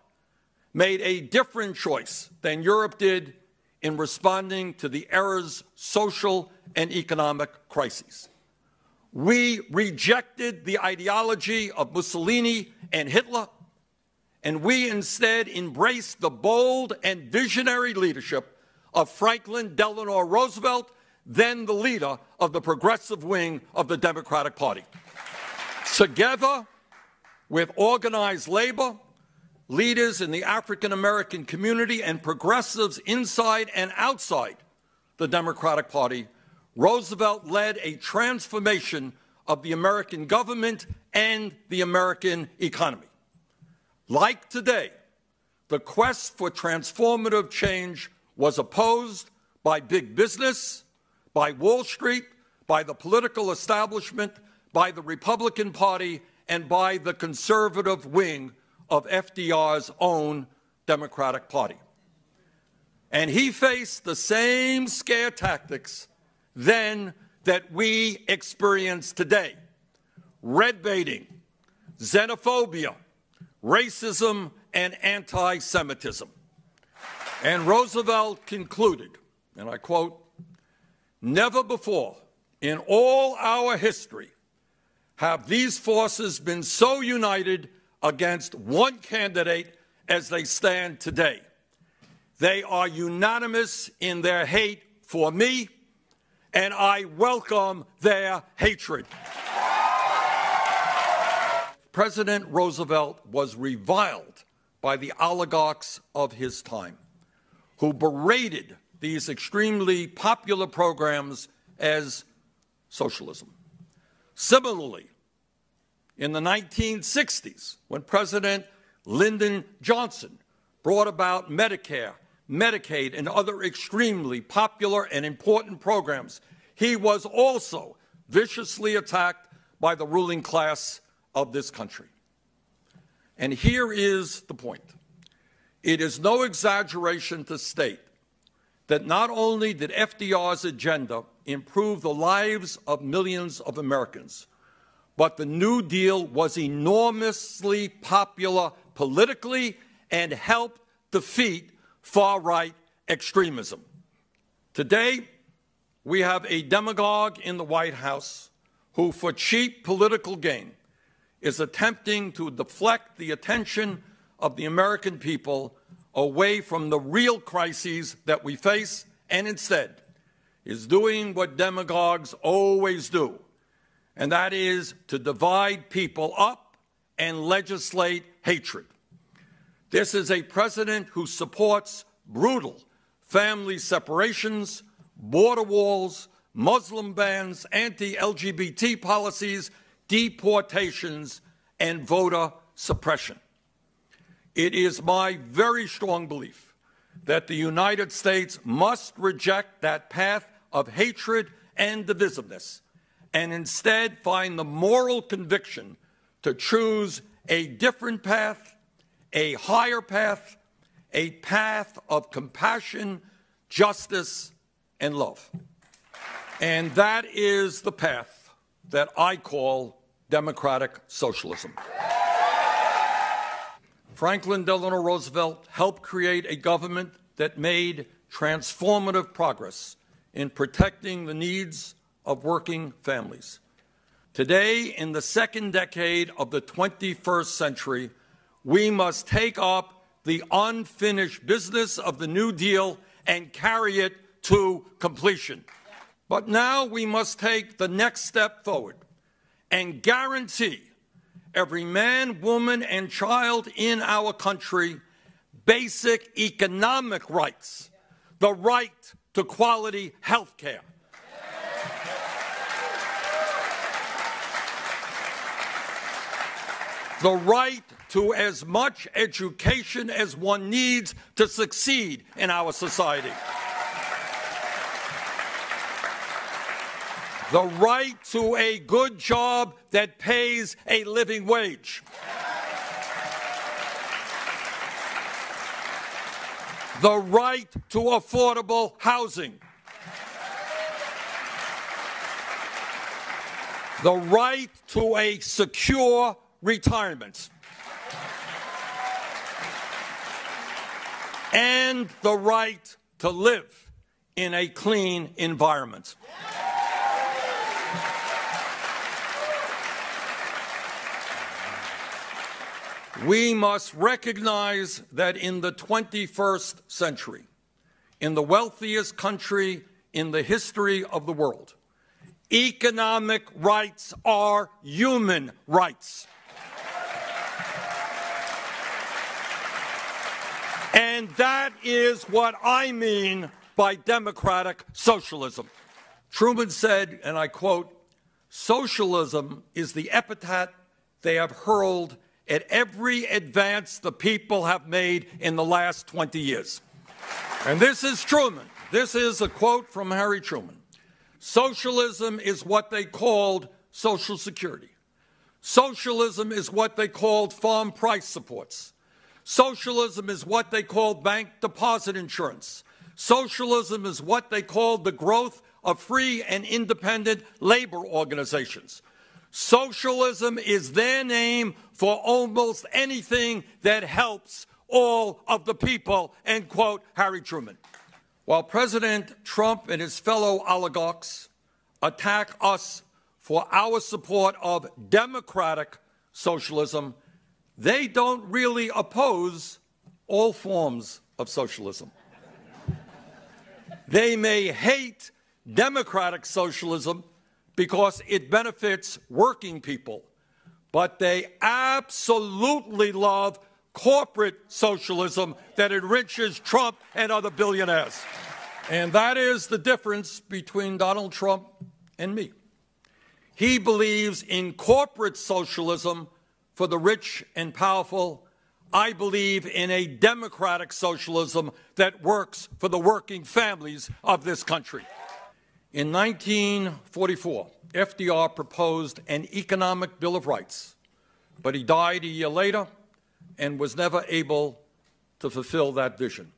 made a different choice than Europe did in responding to the era's social and economic crises. We rejected the ideology of Mussolini and Hitler, and we instead embraced the bold and visionary leadership of Franklin Delano Roosevelt, then the leader of the progressive wing of the Democratic Party. Together with organized labor, leaders in the African-American community and progressives inside and outside the Democratic Party, Roosevelt led a transformation of the American government and the American economy. Like today, the quest for transformative change was opposed by big business, by Wall Street, by the political establishment, by the Republican Party, and by the conservative wing of F D R's own Democratic Party. And he faced the same scare tactics then that we experience today: red baiting, xenophobia, racism, and anti-Semitism. And Roosevelt concluded, and I quote, "Never before in all our history have these forces been so united against one candidate as they stand today. They are unanimous in their hate for me, and I welcome their hatred." President Roosevelt was reviled by the oligarchs of his time, who berated these extremely popular programs as socialism. Similarly, in the nineteen sixties, when President Lyndon Johnson brought about Medicare, Medicaid, and other extremely popular and important programs, he was also viciously attacked by the ruling class of this country. And here is the point. It is no exaggeration to state that not only did F D R's agenda improve the lives of millions of Americans, but the New Deal was enormously popular politically and helped defeat far-right extremism. Today, we have a demagogue in the White House who, for cheap political gain, is attempting to deflect the attention of the American people away from the real crises that we face, and instead is doing what demagogues always do, and that is to divide people up and legislate hatred. This is a president who supports brutal family separations, border walls, Muslim bans, anti-L G B T policies, deportations, and voter suppression. It is my very strong belief that the United States must reject that path of hatred and divisiveness and instead find the moral conviction to choose a different path, a higher path, a path of compassion, justice, and love. And that is the path that I call democratic socialism. Franklin Delano Roosevelt helped create a government that made transformative progress in protecting the needs of working families. Today, in the second decade of the twenty-first century, we must take up the unfinished business of the New Deal and carry it to completion. But now we must take the next step forward and guarantee every man, woman, and child in our country basic economic rights, the right to quality health care. The right to as much education as one needs to succeed in our society. The right to a good job that pays a living wage. The right to affordable housing. The right to a secure retirement. And the right to live in a clean environment. We must recognize that in the twenty-first century, in the wealthiest country in the history of the world, economic rights are human rights. And that is what I mean by democratic socialism. Truman said, and I quote, "Socialism is the epithet they have hurled at every advance the people have made in the last twenty years. And this is Truman. This is a quote from Harry Truman. Socialism is what they called Social Security. Socialism is what they called farm price supports. Socialism is what they called bank deposit insurance. Socialism is what they called the growth of free and independent labor organizations. Socialism is their name for almost anything that helps all of the people," end quote, Harry Truman. While President Trump and his fellow oligarchs attack us for our support of democratic socialism, they don't really oppose all forms of socialism. They may hate democratic socialism because it benefits working people, but they absolutely love corporate socialism that enriches Trump and other billionaires. And that is the difference between Donald Trump and me. He believes in corporate socialism for the rich and powerful. I believe in a democratic socialism that works for the working families of this country. In nineteen forty-four, F D R proposed an economic bill of rights, but he died a year later and was never able to fulfill that vision.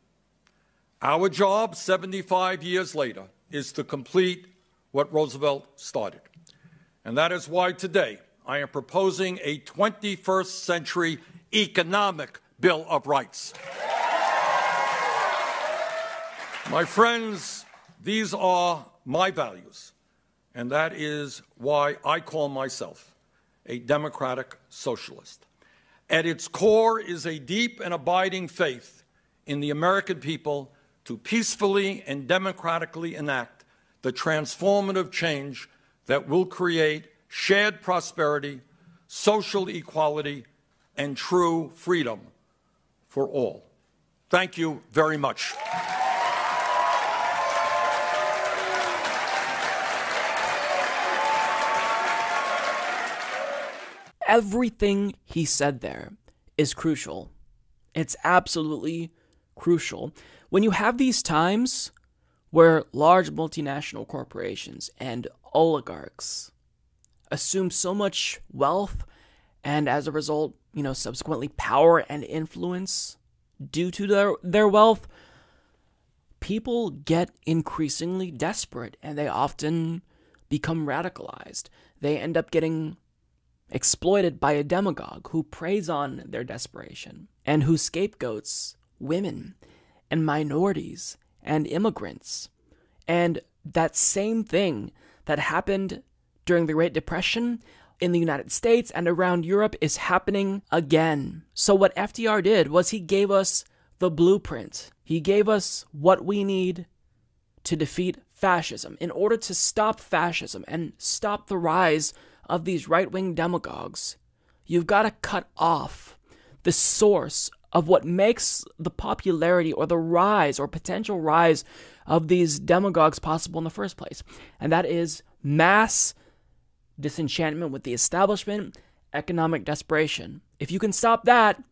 Our job, seventy-five years later, is to complete what Roosevelt started. And that is why today I am proposing a twenty-first century economic bill of rights. My friends, these are my values, and that is why I call myself a democratic socialist. At its core is a deep and abiding faith in the American people to peacefully and democratically enact the transformative change that will create shared prosperity, social equality, and true freedom for all. Thank you very much. Everything he said there is crucial. It's absolutely crucial. When you have these times where large multinational corporations and oligarchs assume so much wealth and, as a result, you know, subsequently power and influence due to their, their wealth, people get increasingly desperate and they often become radicalized. They end up getting exploited by a demagogue who preys on their desperation and who scapegoats women and minorities and immigrants. And that same thing that happened during the Great Depression in the United States and around Europe is happening again. So what F D R did was he gave us the blueprint. He gave us what we need to defeat fascism in order to stop fascism and stop the rise of these right-wing demagogues. You've got to cut off the source of what makes the popularity or the rise or potential rise of these demagogues possible in the first place. And that is mass disenchantment with the establishment, economic desperation. If you can stop that,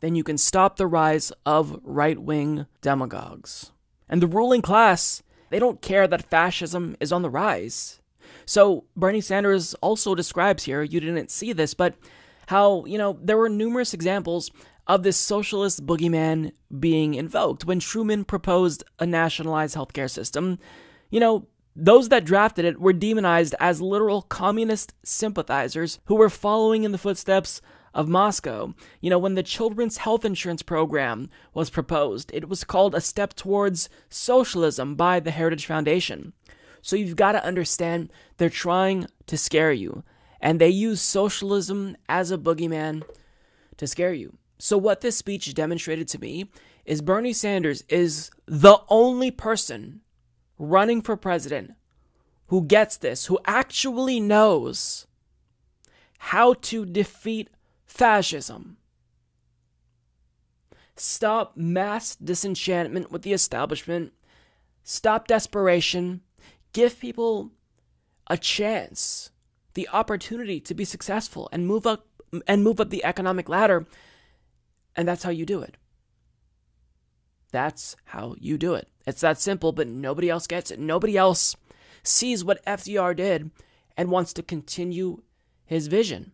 then you can stop the rise of right-wing demagogues. And the ruling class, they don't care that fascism is on the rise. So Bernie Sanders also describes here, you didn't see this, but how, you know, there were numerous examples of this socialist boogeyman being invoked. When Truman proposed a nationalized healthcare system, you know, those that drafted it were demonized as literal communist sympathizers who were following in the footsteps of Moscow. You know, when the Children's Health Insurance Program was proposed, it was called a step towards socialism by the Heritage Foundation. So you've got to understand they're trying to scare you, and they use socialism as a boogeyman to scare you. So what this speech demonstrated to me is Bernie Sanders is the only person running for president who gets this, who actually knows how to defeat fascism. Stop mass disenchantment with the establishment. Stop desperation. Give people a chance, the opportunity to be successful and move up and move up the economic ladder. And that's how you do it. That's how you do it. It's that simple, but nobody else gets it. Nobody else sees what F D R did and wants to continue his vision.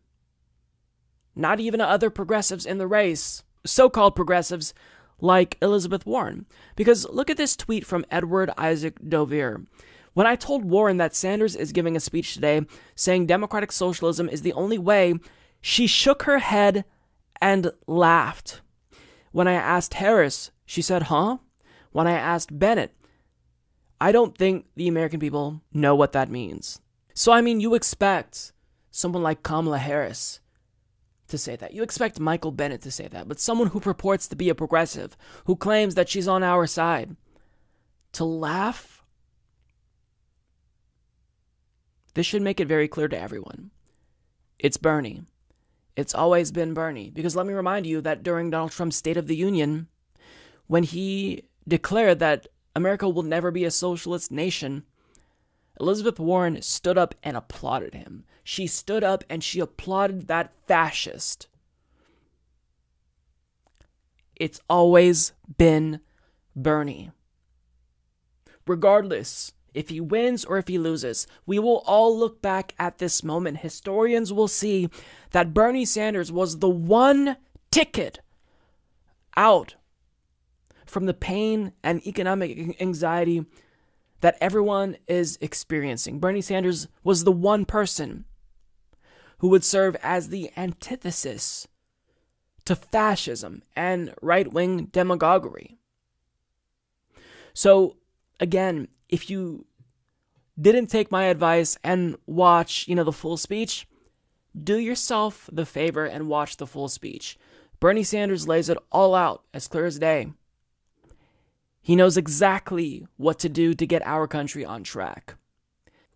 Not even other progressives in the race, so-called progressives like Elizabeth Warren. Because look at this tweet from Edward Isaac Dovier. When I told Warren that Sanders is giving a speech today saying democratic socialism is the only way, she shook her head and laughed. When I asked Harris, she said, huh? When I asked Bennett, I don't think the American people know what that means. So, I mean, you expect someone like Kamala Harris to say that. You expect Michael Bennett to say that. But someone who purports to be a progressive, who claims that she's on our side, to laugh? This should make it very clear to everyone. It's Bernie. It's always been Bernie. Because let me remind you that during Donald Trump's State of the Union, when he declared that America will never be a socialist nation, Elizabeth Warren stood up and applauded him. She stood up and she applauded that fascist. It's always been Bernie. Regardless, if he wins or if he loses, we will all look back at this moment. Historians will see that Bernie Sanders was the one ticket out from the pain and economic anxiety that everyone is experiencing. Bernie Sanders was the one person who would serve as the antithesis to fascism and right-wing demagoguery. So, again, if you didn't take my advice and watch, you know, the full speech, do yourself the favor and watch the full speech. Bernie Sanders lays it all out as clear as day. He knows exactly what to do to get our country on track.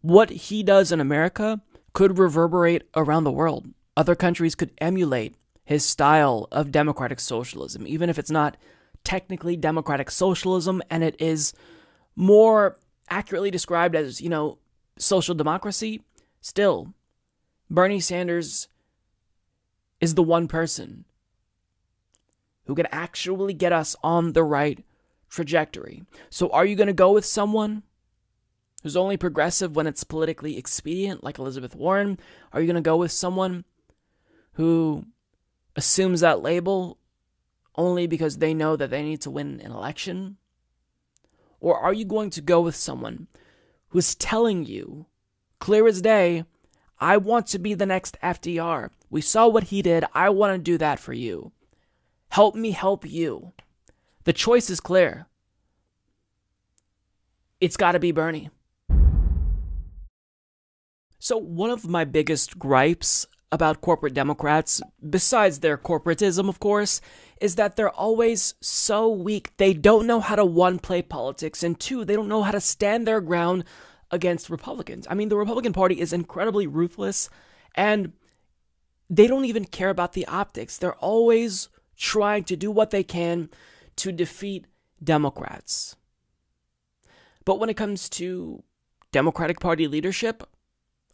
What he does in America could reverberate around the world. Other countries could emulate his style of democratic socialism, even if it's not technically democratic socialism and it is more accurately described as, you know, social democracy. Still, Bernie Sanders is the one person who can actually get us on the right trajectory. So are you going to go with someone who's only progressive when it's politically expedient, like Elizabeth Warren? Are you going to go with someone who assumes that label only because they know that they need to win an election? Or are you going to go with someone who's telling you, clear as day, I want to be the next F D R. We saw what he did. I want to do that for you. Help me help you. The choice is clear. It's got to be Bernie. So one of my biggest gripes about corporate Democrats, besides their corporatism, of course, is that they're always so weak. They don't know how to, one, play politics, and two, they don't know how to stand their ground against Republicans. I mean, the Republican Party is incredibly ruthless, and they don't even care about the optics. They're always trying to do what they can to defeat Democrats. But when it comes to Democratic Party leadership,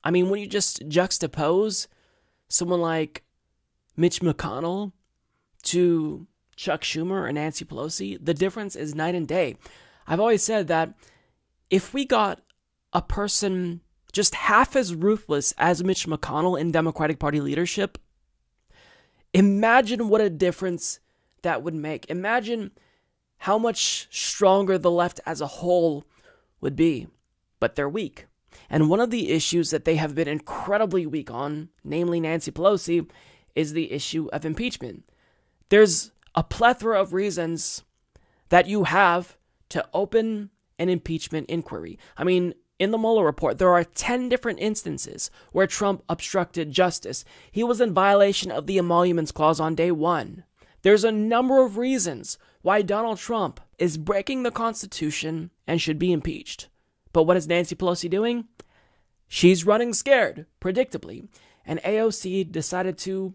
I mean, when you just juxtapose someone like Mitch McConnell to Chuck Schumer or Nancy Pelosi, the difference is night and day. I've always said that if we got a person just half as ruthless as Mitch McConnell in Democratic Party leadership, imagine what a difference that would make. Imagine how much stronger the left as a whole would be. But they're weak. And one of the issues that they have been incredibly weak on, namely Nancy Pelosi, is the issue of impeachment. There's a plethora of reasons that you have to open an impeachment inquiry. I mean, in the Mueller report, there are ten different instances where Trump obstructed justice. He was in violation of the emoluments clause on day one. There's a number of reasons why Donald Trump is breaking the Constitution and should be impeached. But what is Nancy Pelosi doing? She's running scared, predictably. And A O C decided to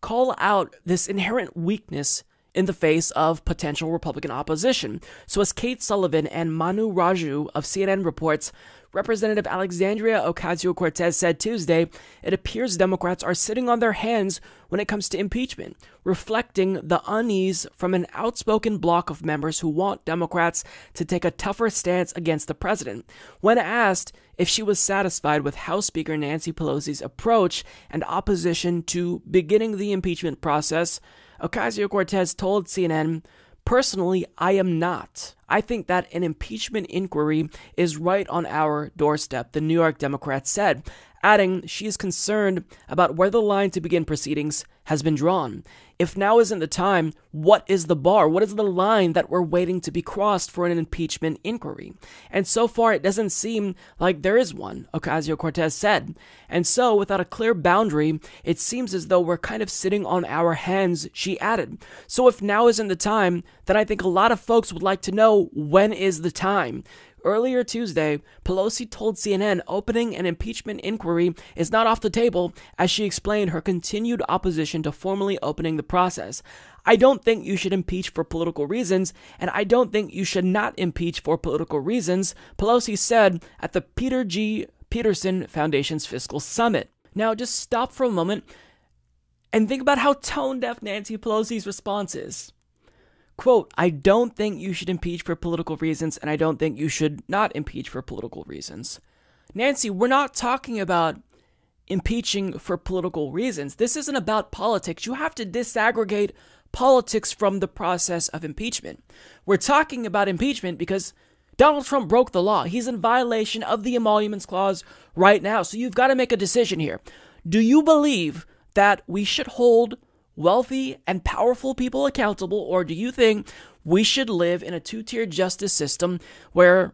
call out this inherent weakness in the face of potential Republican opposition. So as Kate Sullivan and Manu Raju of C N N reports, Representative Alexandria Ocasio-Cortez said Tuesday, it appears Democrats are sitting on their hands when it comes to impeachment, reflecting the unease from an outspoken bloc of members who want Democrats to take a tougher stance against the president. When asked if she was satisfied with House Speaker Nancy Pelosi's approach and opposition to beginning the impeachment process, Ocasio-Cortez told C N N, "Personally, I am not. I think that an impeachment inquiry is right on our doorstep," the New York Democrat said, adding she is concerned about where the line to begin proceedings has been drawn. If now isn't the time, what is the bar? What is the line that we're waiting to be crossed for an impeachment inquiry? And so far, it doesn't seem like there is one, Ocasio-Cortez said. And so, without a clear boundary, it seems as though we're kind of sitting on our hands, she added. So if now isn't the time, then I think a lot of folks would like to know, when is the time? Earlier Tuesday, Pelosi told C N N opening an impeachment inquiry is not off the table as she explained her continued opposition to formally opening the process. I don't think you should impeach for political reasons, and I don't think you should not impeach for political reasons, Pelosi said at the Peter G. Peterson Foundation's fiscal summit. Now, just stop for a moment and think about how tone-deaf Nancy Pelosi's response is. Quote, I don't think you should impeach for political reasons, and I don't think you should not impeach for political reasons. Nancy, we're not talking about impeaching for political reasons. This isn't about politics. You have to disaggregate politics from the process of impeachment. We're talking about impeachment because Donald Trump broke the law. He's in violation of the Emoluments Clause right now. So you've got to make a decision here. Do you believe that we should hold wealthy and powerful people accountable, or do you think we should live in a two-tier justice system where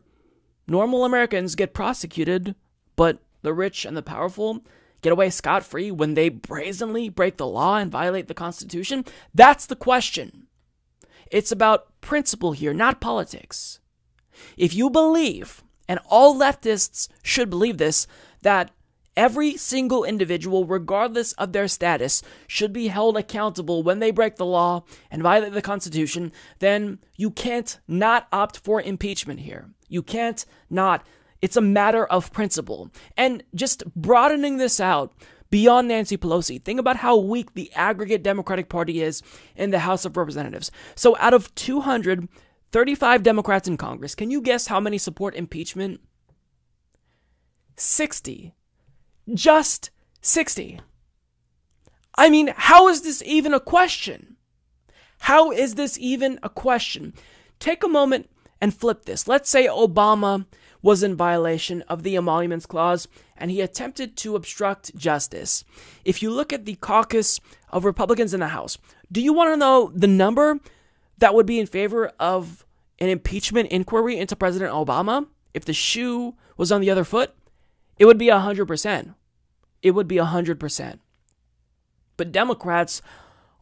normal Americans get prosecuted, but the rich and the powerful get away scot-free when they brazenly break the law and violate the Constitution? That's the question. It's about principle here, not politics. If you believe, and all leftists should believe this, that every single individual, regardless of their status, should be held accountable when they break the law and violate the Constitution, then you can't not opt for impeachment here. You can't not. It's a matter of principle. And just broadening this out beyond Nancy Pelosi, think about how weak the aggregate Democratic Party is in the House of Representatives. So out of two hundred thirty-five Democrats in Congress, can you guess how many support impeachment? sixty. Just sixty. I mean, how is this even a question? How is this even a question? Take a moment and flip this. Let's say Obama was in violation of the Emoluments Clause and he attempted to obstruct justice. If you look at the caucus of Republicans in the House, do you want to know the number that would be in favor of an impeachment inquiry into President Obama if the shoe was on the other foot? It would be one hundred percent. It would be one hundred percent. But Democrats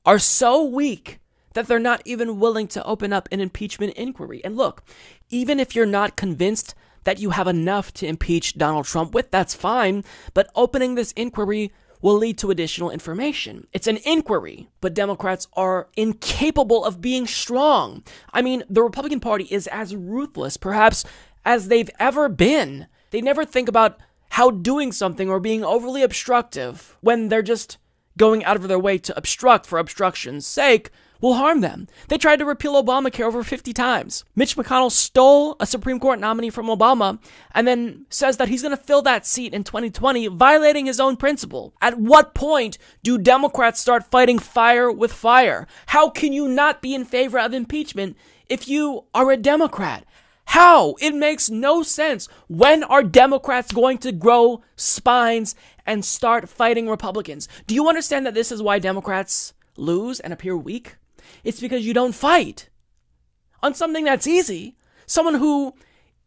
are so weak that they're not even willing to open up an impeachment inquiry. And look, even if you're not convinced that you have enough to impeach Donald Trump with, that's fine. But opening this inquiry will lead to additional information. It's an inquiry, but Democrats are incapable of being strong. I mean, the Republican Party is as ruthless, perhaps, as they've ever been. They never think about how doing something or being overly obstructive when they're just going out of their way to obstruct for obstruction's sake will harm them. They tried to repeal Obamacare over fifty times. Mitch McConnell stole a Supreme Court nominee from Obama and then says that he's going to fill that seat in twenty twenty, violating his own principle. At what point do Democrats start fighting fire with fire? How can you not be in favor of impeachment if you are a Democrat? How? It makes no sense. When are Democrats going to grow spines and start fighting Republicans? Do you understand that this is why Democrats lose and appear weak? It's because you don't fight on something that's easy. Someone who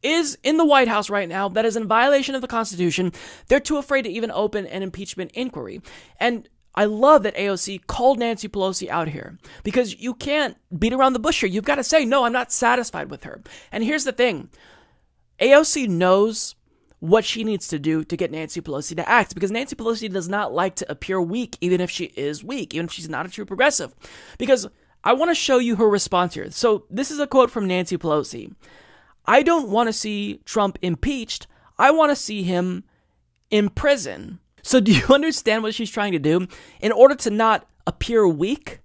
is in the White House right now that is in violation of the Constitution, they're too afraid to even open an impeachment inquiry. And I love that A O C called Nancy Pelosi out here because you can't beat around the bush here. You've got to say, no, I'm not satisfied with her. And here's the thing. A O C knows what she needs to do to get Nancy Pelosi to act because Nancy Pelosi does not like to appear weak, even if she is weak, even if she's not a true progressive. Because I want to show you her response here. So this is a quote from Nancy Pelosi. I don't want to see Trump impeached. I want to see him in prison. So do you understand what she's trying to do? In order to not appear weak,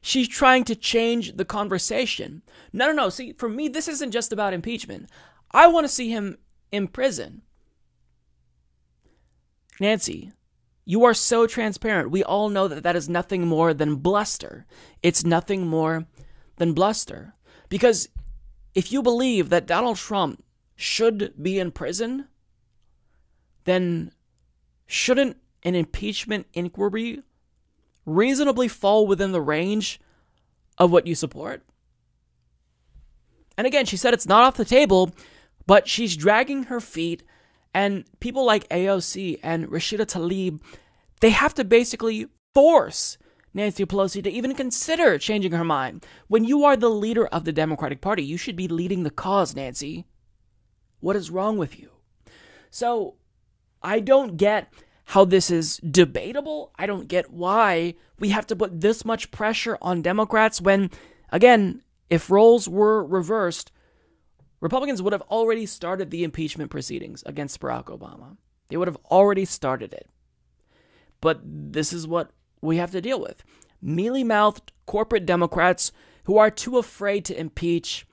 she's trying to change the conversation. No, no, no. See, for me, this isn't just about impeachment. I want to see him in prison. Nancy, you are so transparent. We all know that that is nothing more than bluster. It's nothing more than bluster. Because if you believe that Donald Trump should be in prison, then shouldn't an impeachment inquiry reasonably fall within the range of what you support? And again, she said it's not off the table, but she's dragging her feet, and people like A O C and Rashida Tlaib, they have to basically force Nancy Pelosi to even consider changing her mind. When you are the leader of the Democratic Party, you should be leading the cause, Nancy. What is wrong with you? So I don't get how this is debatable. I don't get why we have to put this much pressure on Democrats when, again, if roles were reversed, Republicans would have already started the impeachment proceedings against Barack Obama. They would have already started it. But this is what we have to deal with. Mealy-mouthed corporate Democrats who are too afraid to impeach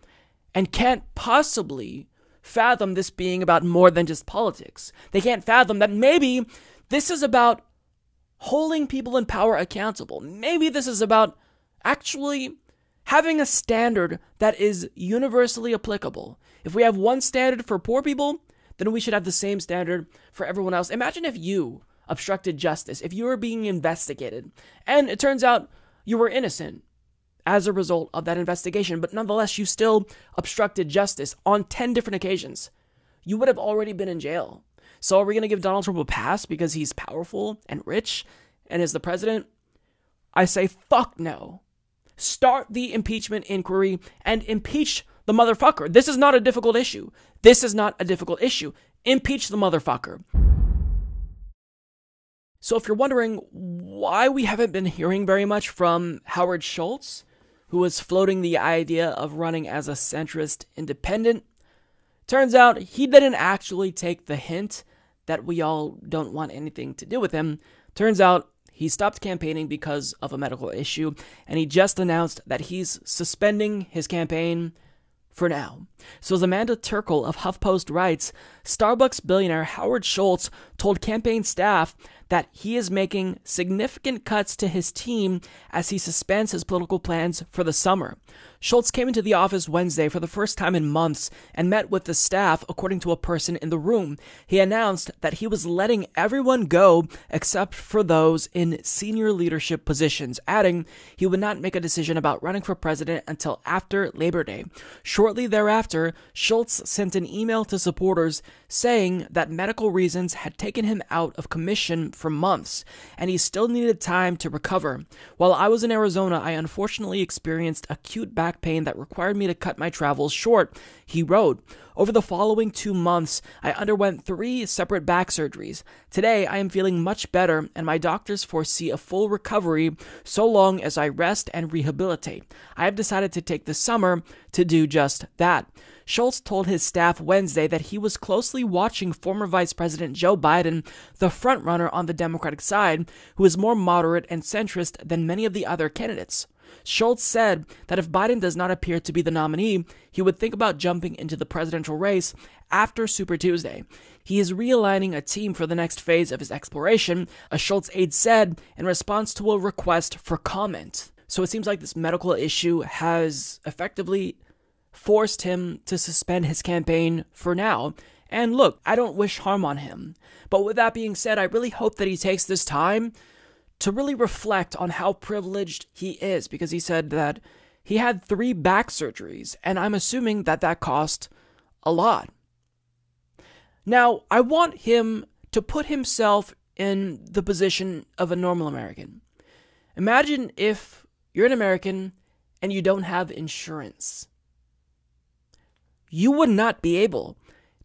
and can't possibly fathom this being about more than just politics. They can't fathom that maybe this is about holding people in power accountable. Maybe this is about actually having a standard that is universally applicable. If we have one standard for poor people, then we should have the same standard for everyone else. Imagine if you obstructed justice, if you were being investigated, and it turns out you were innocent as a result of that investigation, but nonetheless, you still obstructed justice on ten different occasions. You would have already been in jail. So are we going to give Donald Trump a pass because he's powerful and rich and is the president? I say, fuck no. Start the impeachment inquiry and impeach the motherfucker. This is not a difficult issue. This is not a difficult issue. Impeach the motherfucker. So if you're wondering why we haven't been hearing very much from Howard Schultz, who was floating the idea of running as a centrist independent, turns out he didn't actually take the hint that we all don't want anything to do with him. Turns out he stopped campaigning because of a medical issue, and he just announced that he's suspending his campaign for now. So as Amanda Turkle of HuffPost writes, Starbucks billionaire Howard Schultz told campaign staff that he is making significant cuts to his team as he suspends his political plans for the summer. Schultz came into the office Wednesday for the first time in months and met with the staff, according to a person in the room. He announced that he was letting everyone go except for those in senior leadership positions, adding he would not make a decision about running for president until after Labor Day. Shortly thereafter, Schultz sent an email to supporters saying that medical reasons had taken him out of commission for months, and he still needed time to recover. While I was in Arizona, I unfortunately experienced acute back pain that required me to cut my travels short, he wrote. Over the following two months, I underwent three separate back surgeries. Today, I am feeling much better, and my doctors foresee a full recovery so long as I rest and rehabilitate. I have decided to take the summer to do just that. Schultz told his staff Wednesday that he was closely watching former Vice President Joe Biden, the frontrunner on the Democratic side, who is more moderate and centrist than many of the other candidates. Schultz said that if Biden does not appear to be the nominee, he would think about jumping into the presidential race after Super Tuesday. He is realigning a team for the next phase of his exploration, a Schultz aide said in response to a request for comment. So it seems like this medical issue has effectively forced him to suspend his campaign for now. And look, I don't wish harm on him. But with that being said, I really hope that he takes this time to really reflect on how privileged he is, because he said that he had three back surgeries, and I'm assuming that that cost a lot. Now, I want him to put himself in the position of a normal American. Imagine if you're an American and you don't have insurance. You would not be able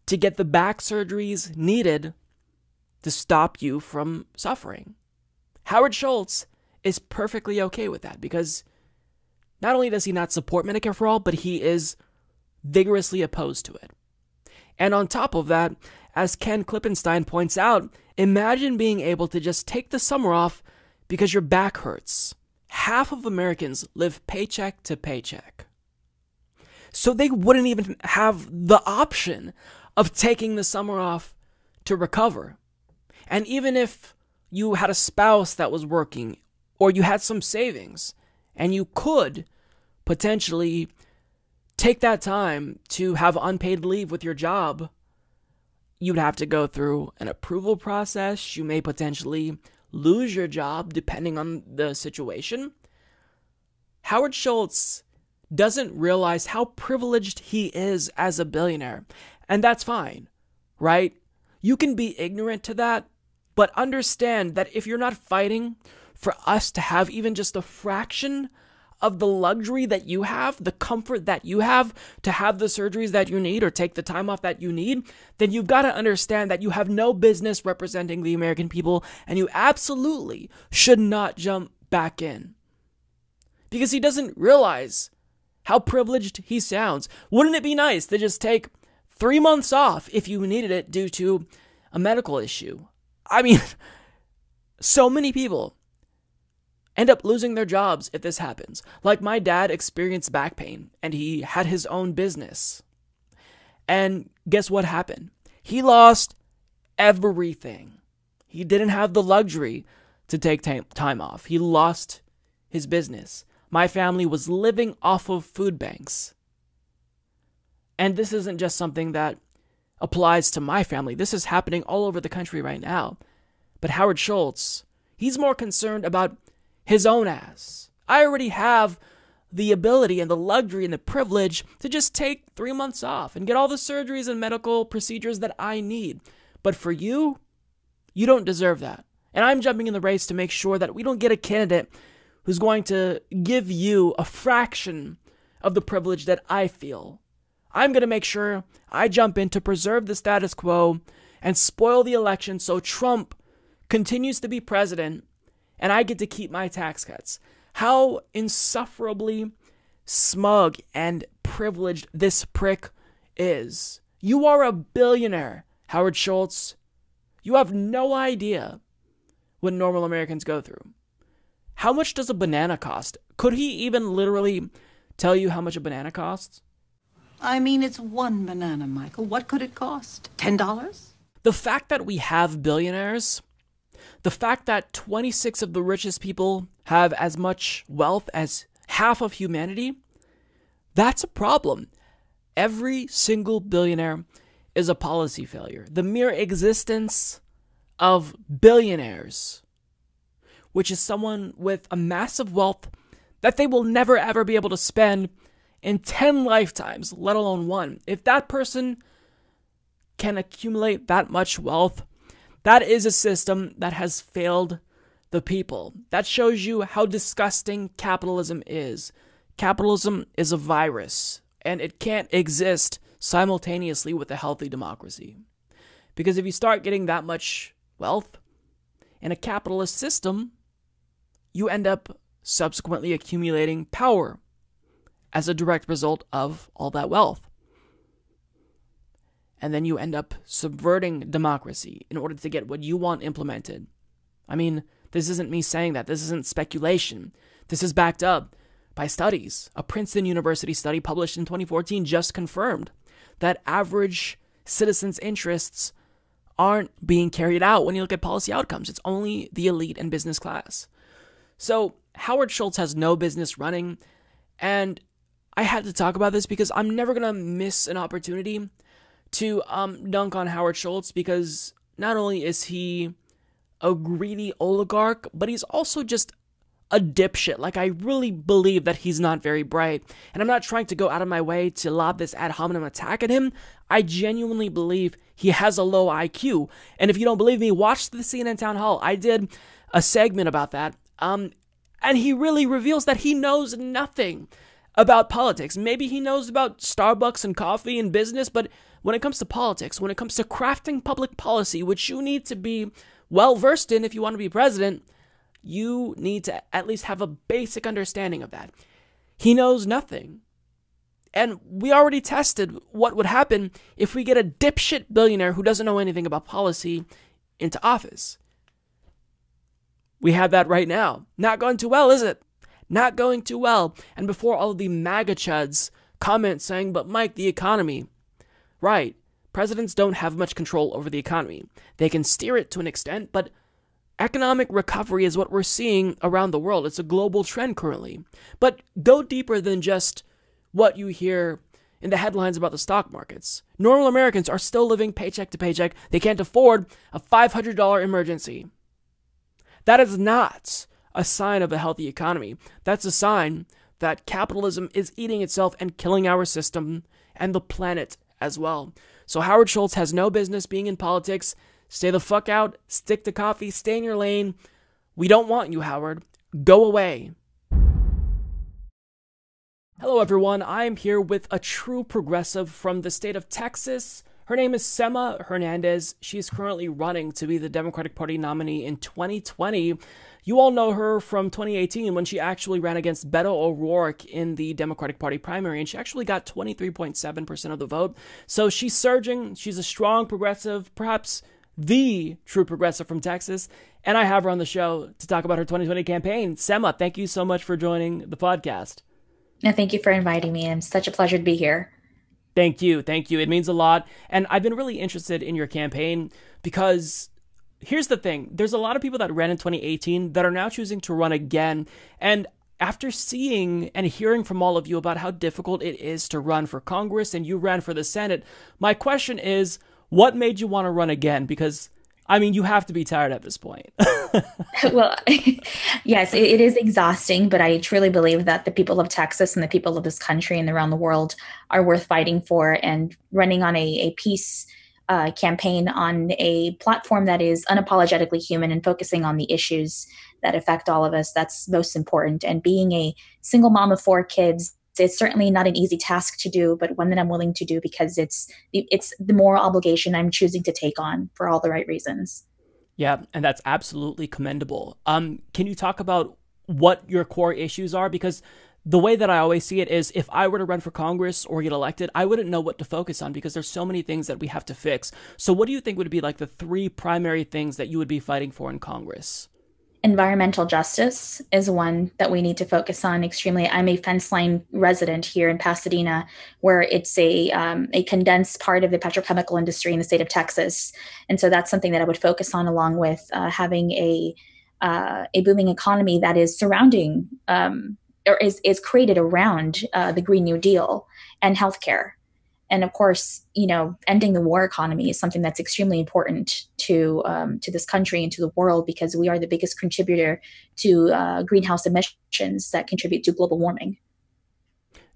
to get the back surgeries needed to stop you from suffering. Howard Schultz is perfectly okay with that because Not only does he not support Medicare for all, but he is vigorously opposed to it. And on top of that, as Ken Klippenstein points out, imagine being able to just take the summer off because your back hurts. Half of Americans live paycheck to paycheck. So they wouldn't even have the option of taking the summer off to recover. And even if you had a spouse that was working or you had some savings and you could potentially take that time to have unpaid leave with your job, you'd have to go through an approval process. You may potentially lose your job depending on the situation. Howard Schultz doesn't realize how privileged he is as a billionaire. And that's fine, right? You can be ignorant to that, but understand that if you're not fighting for us to have even just a fraction of the luxury that you have, the comfort that you have, to have the surgeries that you need or take the time off that you need, then you've got to understand that you have no business representing the American people, and you absolutely should not jump back in. Because he doesn't realize how privileged he sounds. Wouldn't it be nice to just take three months off if you needed it due to a medical issue? I mean, so many people end up losing their jobs if this happens. Like, my dad experienced back pain and he had his own business. And guess what happened? He lost everything. He didn't have the luxury to take time off. He lost his business. My family was living off of food banks. And this isn't just something that applies to my family. This is happening all over the country right now. But Howard Schultz, he's more concerned about his own ass. I already have the ability and the luxury and the privilege to just take three months off and get all the surgeries and medical procedures that I need. But for you, you don't deserve that. And I'm jumping in the race to make sure that we don't get a candidate who's going to give you a fraction of the privilege that I feel. I'm going to make sure I jump in to preserve the status quo and spoil the election so Trump continues to be president and I get to keep my tax cuts. How insufferably smug and privileged this prick is. You are a billionaire, Howard Schultz. You have no idea what normal Americans go through. How much does a banana cost? Could he even literally tell you how much a banana costs? I mean, it's one banana, Michael. What could it cost? ten dollars? The fact that we have billionaires, the fact that twenty-six of the richest people have as much wealth as half of humanity, that's a problem. Every single billionaire is a policy failure. The mere existence of billionaires, which is someone with a massive wealth that they will never ever be able to spend in ten lifetimes, let alone one. If that person can accumulate that much wealth, that is a system that has failed the people. That shows you how disgusting capitalism is. Capitalism is a virus, and it can't exist simultaneously with a healthy democracy. Because if you start getting that much wealth in a capitalist system, you end up subsequently accumulating power as a direct result of all that wealth. And then you end up subverting democracy in order to get what you want implemented. I mean, this isn't me saying that. This isn't speculation. This is backed up by studies. A Princeton University study published in twenty fourteen just confirmed that average citizens' interests aren't being carried out when you look at policy outcomes. It's only the elite and business class. So Howard Schultz has no business running. And I had to talk about this because I'm never going to miss an opportunity to um, dunk on Howard Schultz, because not only is he a greedy oligarch, but he's also just a dipshit. Like, I really believe that he's not very bright. And I'm not trying to go out of my way to lob this ad hominem attack at him. I genuinely believe he has a low I Q. And if you don't believe me, watch the C N N Town Hall. I did a segment about that. Um, and he really reveals that he knows nothing about politics. Maybe he knows about Starbucks and coffee and business, but when it comes to politics, when it comes to crafting public policy, which you need to be well-versed in if you want to be president, you need to at least have a basic understanding of that. He knows nothing. And we already tested what would happen if we get a dipshit billionaire who doesn't know anything about policy into office. We have that right now. Not going too well, is it? Not going too well. And before all of the MAGA chuds comment saying, but Mike, the economy. Right. Presidents don't have much control over the economy. They can steer it to an extent, but economic recovery is what we're seeing around the world. It's a global trend currently. But go deeper than just what you hear in the headlines about the stock markets. Normal Americans are still living paycheck to paycheck. They can't afford a five hundred dollar emergency. That is not a sign of a healthy economy. That's a sign that capitalism is eating itself and killing our system and the planet as well. So Howard Schultz has no business being in politics. Stay the fuck out. Stick to coffee. Stay in your lane. We don't want you, Howard. Go away. Hello, everyone. I am here with a true progressive from the state of Texas. Her name is Sema Hernandez. She is currently running to be the Democratic Party nominee in twenty twenty. You all know her from twenty eighteen when she actually ran against Beto O'Rourke in the Democratic Party primary, and she actually got twenty-three point seven percent of the vote. So she's surging. She's a strong progressive, perhaps the true progressive from Texas, and I have her on the show to talk about her twenty twenty campaign. Sema, thank you so much for joining the podcast. No, thank you for inviting me. It's such a pleasure to be here. Thank you. Thank you. It means a lot. And I've been really interested in your campaign because here's the thing. There's a lot of people that ran in twenty eighteen that are now choosing to run again. And after seeing and hearing from all of you about how difficult it is to run for Congress and you ran for the Senate, my question is, what made you want to run again? Because, I mean, you have to be tired at this point. Well, yes, it, it is exhausting, but I truly believe that the people of Texas and the people of this country and around the world are worth fighting for, and running on a, a peace uh, campaign on a platform that is unapologetically human and focusing on the issues that affect all of us, that's most important. And being a single mom of four kids, it's certainly not an easy task to do, but one that I'm willing to do because it's it's the moral obligation I'm choosing to take on for all the right reasons. Yeah, and that's absolutely commendable. Um, can you talk about what your core issues are? Because the way that I always see it is, if I were to run for Congress or get elected, I wouldn't know what to focus on because there's so many things that we have to fix. So what do you think would be like the three primary things that you would be fighting for in Congress? Environmental justice is one that we need to focus on extremely. I'm a fence line resident here in Pasadena, where it's a um, a condensed part of the petrochemical industry in the state of Texas. And so that's something that I would focus on, along with uh, having a uh, a booming economy that is surrounding um, or is, is created around uh, the Green New Deal and healthcare. And of course, you know, ending the war economy is something that's extremely important to um, to this country and to the world, because we are the biggest contributor to uh, greenhouse emissions that contribute to global warming.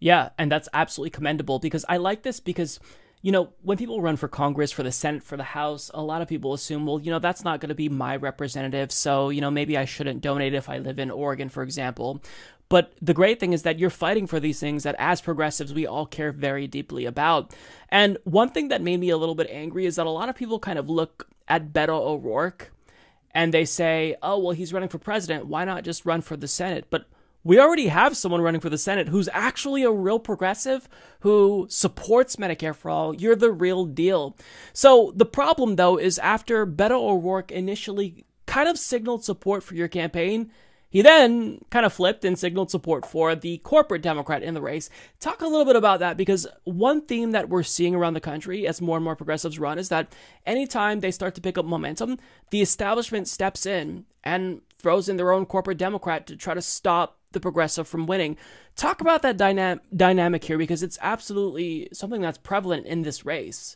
Yeah, and that's absolutely commendable, because I like this because, you know, when people run for Congress, for the Senate, for the House, a lot of people assume, well, you know, that's not going to be my representative. So, you know, maybe I shouldn't donate if I live in Oregon, for example. But the great thing is that you're fighting for these things that as progressives, we all care very deeply about. And one thing that made me a little bit angry is that a lot of people kind of look at Beto O'Rourke and they say, oh, well, he's running for president. Why not just run for the Senate? But we already have someone running for the Senate who's actually a real progressive who supports Medicare for all. You're the real deal. So the problem, though, is after Beto O'Rourke initially kind of signaled support for your campaign, he then kind of flipped and signaled support for the corporate Democrat in the race. Talk a little bit about that, because one theme that we're seeing around the country as more and more progressives run is that anytime they start to pick up momentum, the establishment steps in and throws in their own corporate Democrat to try to stop the progressive from winning. Talk about that dyna- dynamic here, because it's absolutely something that's prevalent in this race.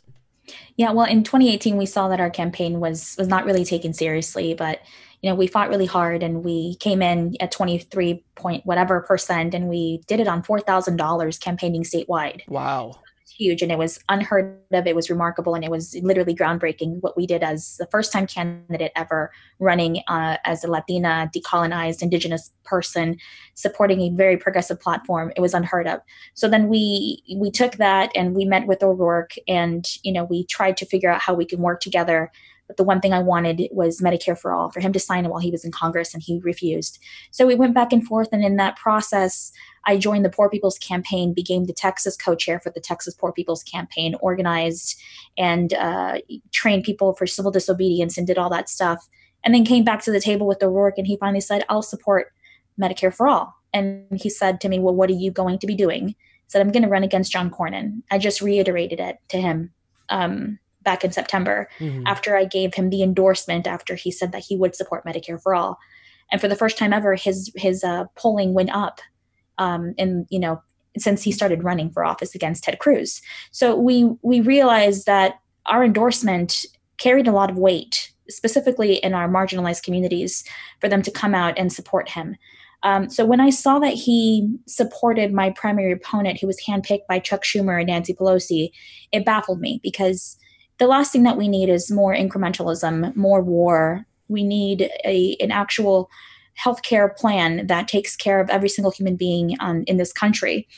Yeah, well, in twenty eighteen, we saw that our campaign was was not really taken seriously, but you know, we fought really hard and we came in at twenty-three point whatever percent, and we did it on four thousand dollars campaigning statewide. Wow. It was huge, and it was unheard of. It was remarkable, and it was literally groundbreaking what we did as the first time candidate ever running uh, as a Latina, decolonized, indigenous person, supporting a very progressive platform. It was unheard of. So then we we took that and we met with O'Rourke, and, you know, we tried to figure out how we can work together. But the one thing I wanted was Medicare for all, for him to sign it while he was in Congress, and he refused. So we went back and forth. And in that process, I joined the Poor People's Campaign, became the Texas co-chair for the Texas Poor People's Campaign, organized and uh, trained people for civil disobedience and did all that stuff. And then came back to the table with O'Rourke, and he finally said, I'll support Medicare for all. And he said to me, well, what are you going to be doing? I said, I'm going to run against John Cornyn. I just reiterated it to him um, back in September mm-hmm. after I gave him the endorsement, after he said that he would support Medicare for all. And for the first time ever, his his uh, polling went up um, in, you know, since he started running for office against Ted Cruz. So we we realized that our endorsement carried a lot of weight, specifically in our marginalized communities, for them to come out and support him. Um, so when I saw that he supported my primary opponent, who was handpicked by Chuck Schumer and Nancy Pelosi, it baffled me, because the last thing that we need is more incrementalism, more war. We need a, an actual healthcare plan that takes care of every single human being um, in this country.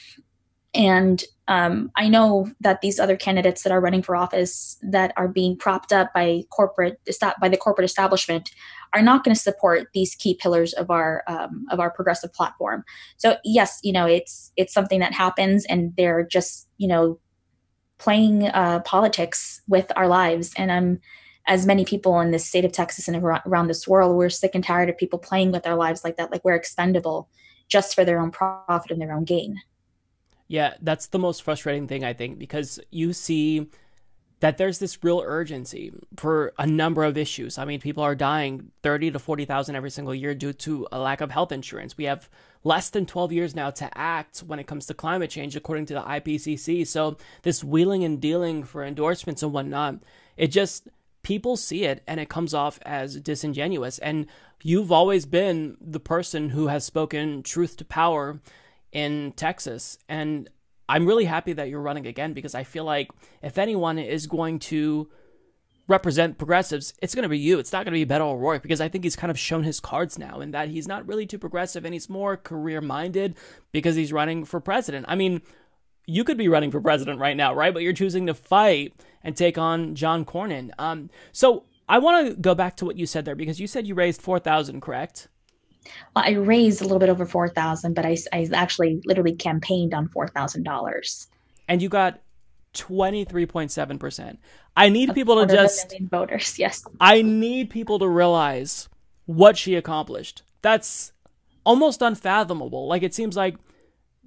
And um, I know that these other candidates that are running for office that are being propped up by corporate by the corporate establishment are not going to support these key pillars of our um, of our progressive platform. So yes, you know, it's it's something that happens, and they're just, you know, playing uh, politics with our lives. And I'm. Um, as many people in the state of Texas and around this world, we're sick and tired of people playing with our lives like that, like we're expendable just for their own profit and their own gain. Yeah, that's the most frustrating thing, I think, because you see that there's this real urgency for a number of issues. I mean, people are dying thirty to forty thousand every single year due to a lack of health insurance. We have less than twelve years now to act when it comes to climate change, according to the I P C C. So this wheeling and dealing for endorsements and whatnot, it just... people see it and it comes off as disingenuous. And you've always been the person who has spoken truth to power in Texas. And I'm really happy that you're running again, because I feel like if anyone is going to represent progressives, it's going to be you. It's not going to be Beto O'Rourke, because I think he's kind of shown his cards now, and that he's not really too progressive and he's more career-minded because he's running for president. I mean, you could be running for president right now, right? But you're choosing to fight and take on John Cornyn. Um, so I want to go back to what you said there, because you said you raised four thousand, correct? Well, I raised a little bit over four thousand, but I, I actually literally campaigned on four thousand dollars. And you got twenty-three point seven percent. I need a people to just... voters, yes. I need people to realize what she accomplished. That's almost unfathomable. Like, it seems like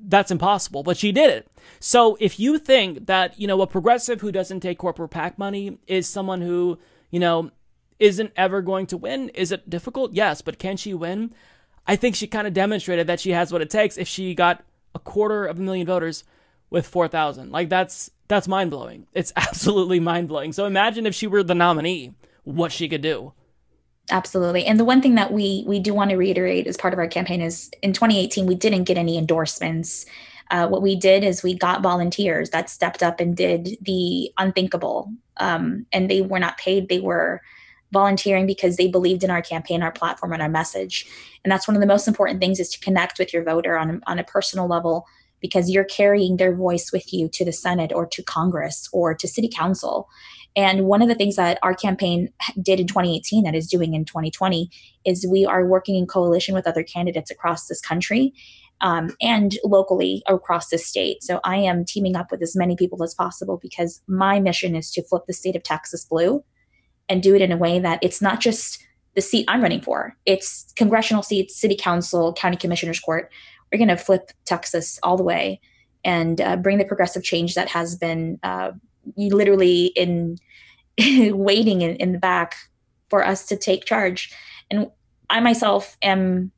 that's impossible, but she did it. So if you think that, you know, a progressive who doesn't take corporate PAC money is someone who, you know, isn't ever going to win, is it difficult? Yes, but can she win? I think she kind of demonstrated that she has what it takes if she got a quarter of a million voters with four thousand. Like, that's that's mind-blowing. It's absolutely mind-blowing. So imagine if she were the nominee, what she could do. Absolutely. And the one thing that we we do want to reiterate as part of our campaign is in twenty eighteen, we didn't get any endorsements. Uh, what we did is we got volunteers that stepped up and did the unthinkable. Um, and they were not paid. They were volunteering because they believed in our campaign, our platform, and our message. And that's one of the most important things, is to connect with your voter on, on a personal level, because you're carrying their voice with you to the Senate or to Congress or to city council. And one of the things that our campaign did in twenty eighteen that is doing in twenty twenty is we are working in coalition with other candidates across this country um, and locally across the state. So I am teaming up with as many people as possible, because my mission is to flip the state of Texas blue and do it in a way that it's not just the seat I'm running for. It's congressional seats, city council, county commissioner's court. We're going to flip Texas all the way and uh, bring the progressive change that has been uh, literally in waiting in, in the back for us to take charge. And I myself am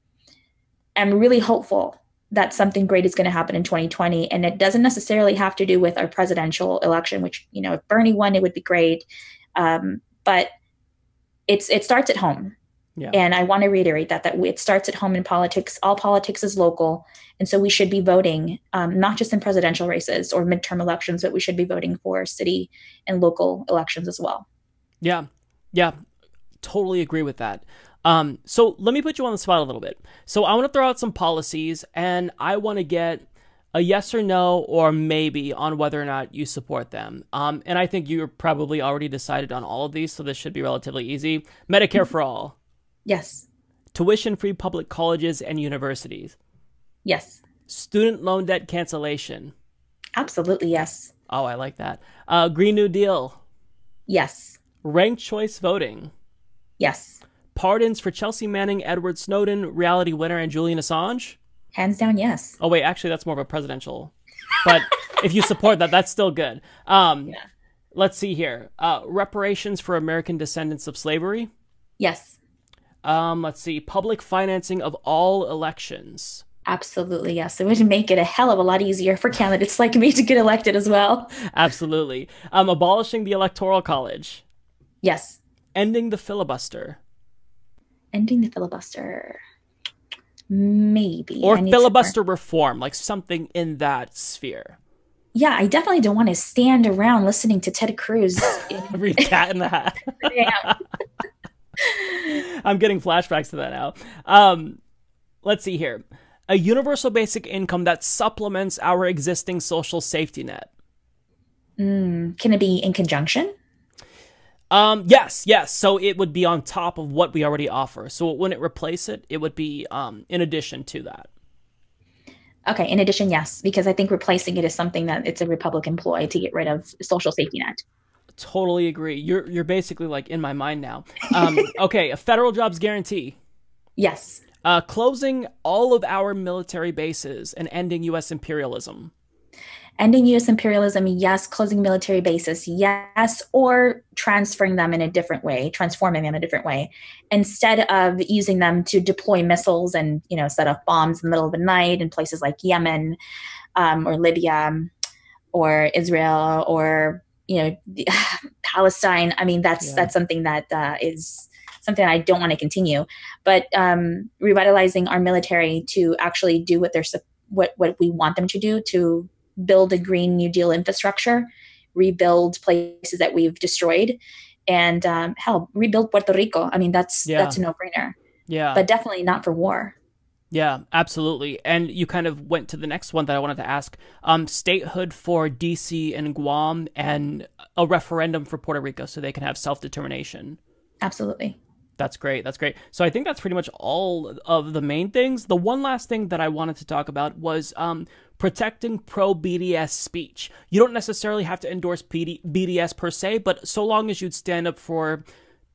am really hopeful that something great is going to happen in twenty twenty. And it doesn't necessarily have to do with our presidential election, which, you know, if Bernie won, it would be great. Um, but it's it starts at home. Yeah. And I want to reiterate that, that it starts at home in politics. All politics is local. And so we should be voting, um, not just in presidential races or midterm elections, but we should be voting for city and local elections as well. Yeah. Yeah. Totally agree with that. Um, so let me put you on the spot a little bit. So I want to throw out some policies, and I want to get a yes or no, or maybe, on whether or not you support them. Um, and I think you're probably already decided on all of these, so this should be relatively easy. Medicare for all. Yes. Tuition-free public colleges and universities. Yes. student loan debt cancellation? Absolutely, yes. Oh, I like that. Uh, Green New Deal? Yes. Ranked choice voting? Yes. Pardons for Chelsea Manning, Edward Snowden, Reality Winner, and Julian Assange? Hands down, yes. Oh, wait, actually, that's more of a presidential. But if you support that, that's still good. Um, yeah. Let's see here. Uh, reparations for American descendants of slavery? Yes. Um, let's see. Public financing of all elections? Absolutely, yes. It would make it a hell of a lot easier for candidates like me to get elected as well. Absolutely. Um, abolishing the Electoral College? Yes. Ending the filibuster? Ending the filibuster... Maybe. Or filibuster reform, like something in that sphere. Yeah, I definitely don't want to stand around listening to Ted Cruz. In... Read Cat in the Hat. I'm getting flashbacks to that now. Um, let's see here. A universal basic income that supplements our existing social safety net. Mm, can it be in conjunction? Um, yes, yes. So it would be on top of what we already offer. So when it replace it, it would be um, in addition to that. Okay, in addition, yes, because I think replacing it is something that it's a Republican ploy to get rid of social safety net. Totally agree. You're you're basically like in my mind now. Um, okay, a federal jobs guarantee. Yes. Uh, closing all of our military bases and ending U S imperialism. Ending U S imperialism, yes. Closing military bases, yes. Or transferring them in a different way, transforming them in a different way. Instead of using them to deploy missiles and, you know, set off bombs in the middle of the night in places like Yemen um, or Libya or Israel or, you know, Palestine. I mean, that's, yeah. that's something that uh, is something I don't want to continue. But um, revitalizing our military to actually do what, they're, what, what we want them to do, to build a Green New Deal infrastructure, rebuild places that we've destroyed, and um, hell, rebuild Puerto Rico. I mean, that's yeah. that's a no-brainer. Yeah, but definitely not for war. Yeah, absolutely. And you kind of went to the next one that I wanted to ask: um, statehood for D C and Guam, and a referendum for Puerto Rico, so they can have self-determination. Absolutely. That's great. That's great. So I think that's pretty much all of the main things. The one last thing that I wanted to talk about was um, protecting pro-B D S speech. You don't necessarily have to endorse B D S per se, but so long as you'd stand up for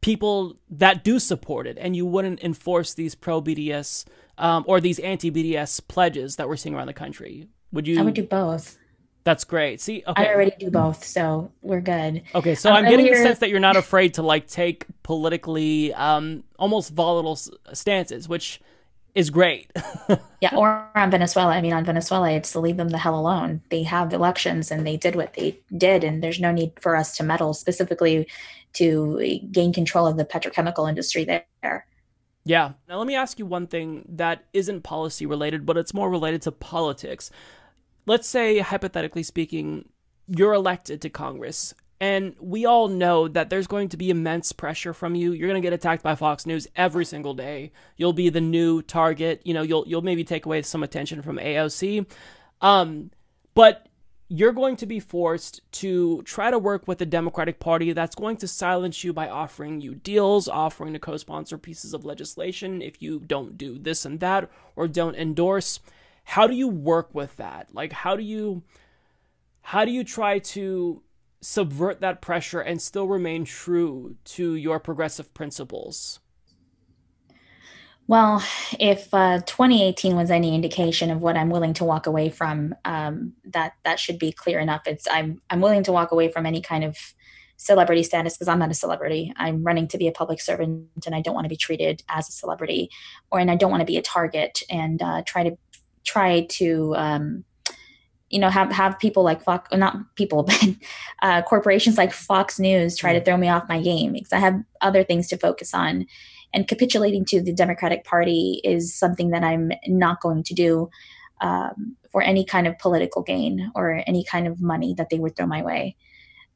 people that do support it and you wouldn't enforce these pro-B D S um, or these anti-B D S pledges that we're seeing around the country. Would you? I would do both. That's great. See, okay. I already do both, so we're good. Okay, so um, I'm getting earlier... the sense that you're not afraid to like take politically um, almost volatile stances, which is great. Yeah, or on Venezuela. I mean, on Venezuela, it's to leave them the hell alone. They have elections, and they did what they did, and there's no need for us to meddle specifically to gain control of the petrochemical industry there. Yeah. Now, let me ask you one thing that isn't policy related, but it's more related to politics. Let's say, hypothetically speaking, you're elected to Congress, and we all know that there's going to be immense pressure from you. You're going to get attacked by Fox News every single day. You'll be the new target. You know, you'll you'll maybe take away some attention from A O C, um, but you're going to be forced to try to work with the Democratic Party that's going to silence you by offering you deals, offering to co-sponsor pieces of legislation if you don't do this and that or don't endorse. How do you work with that? Like, how do you, how do you try to subvert that pressure and still remain true to your progressive principles? Well, if uh, twenty eighteen was any indication of what I'm willing to walk away from, um, that that should be clear enough. It's I'm I'm willing to walk away from any kind of celebrity status because I'm not a celebrity. I'm running to be a public servant, and I don't want to be treated as a celebrity, or and I don't want to be a target and uh, try to. try to, um, you know, have, have people like Fox, not people, but uh, corporations like Fox News try to throw me off my game because I have other things to focus on. And capitulating to the Democratic Party is something that I'm not going to do um, for any kind of political gain or any kind of money that they would throw my way.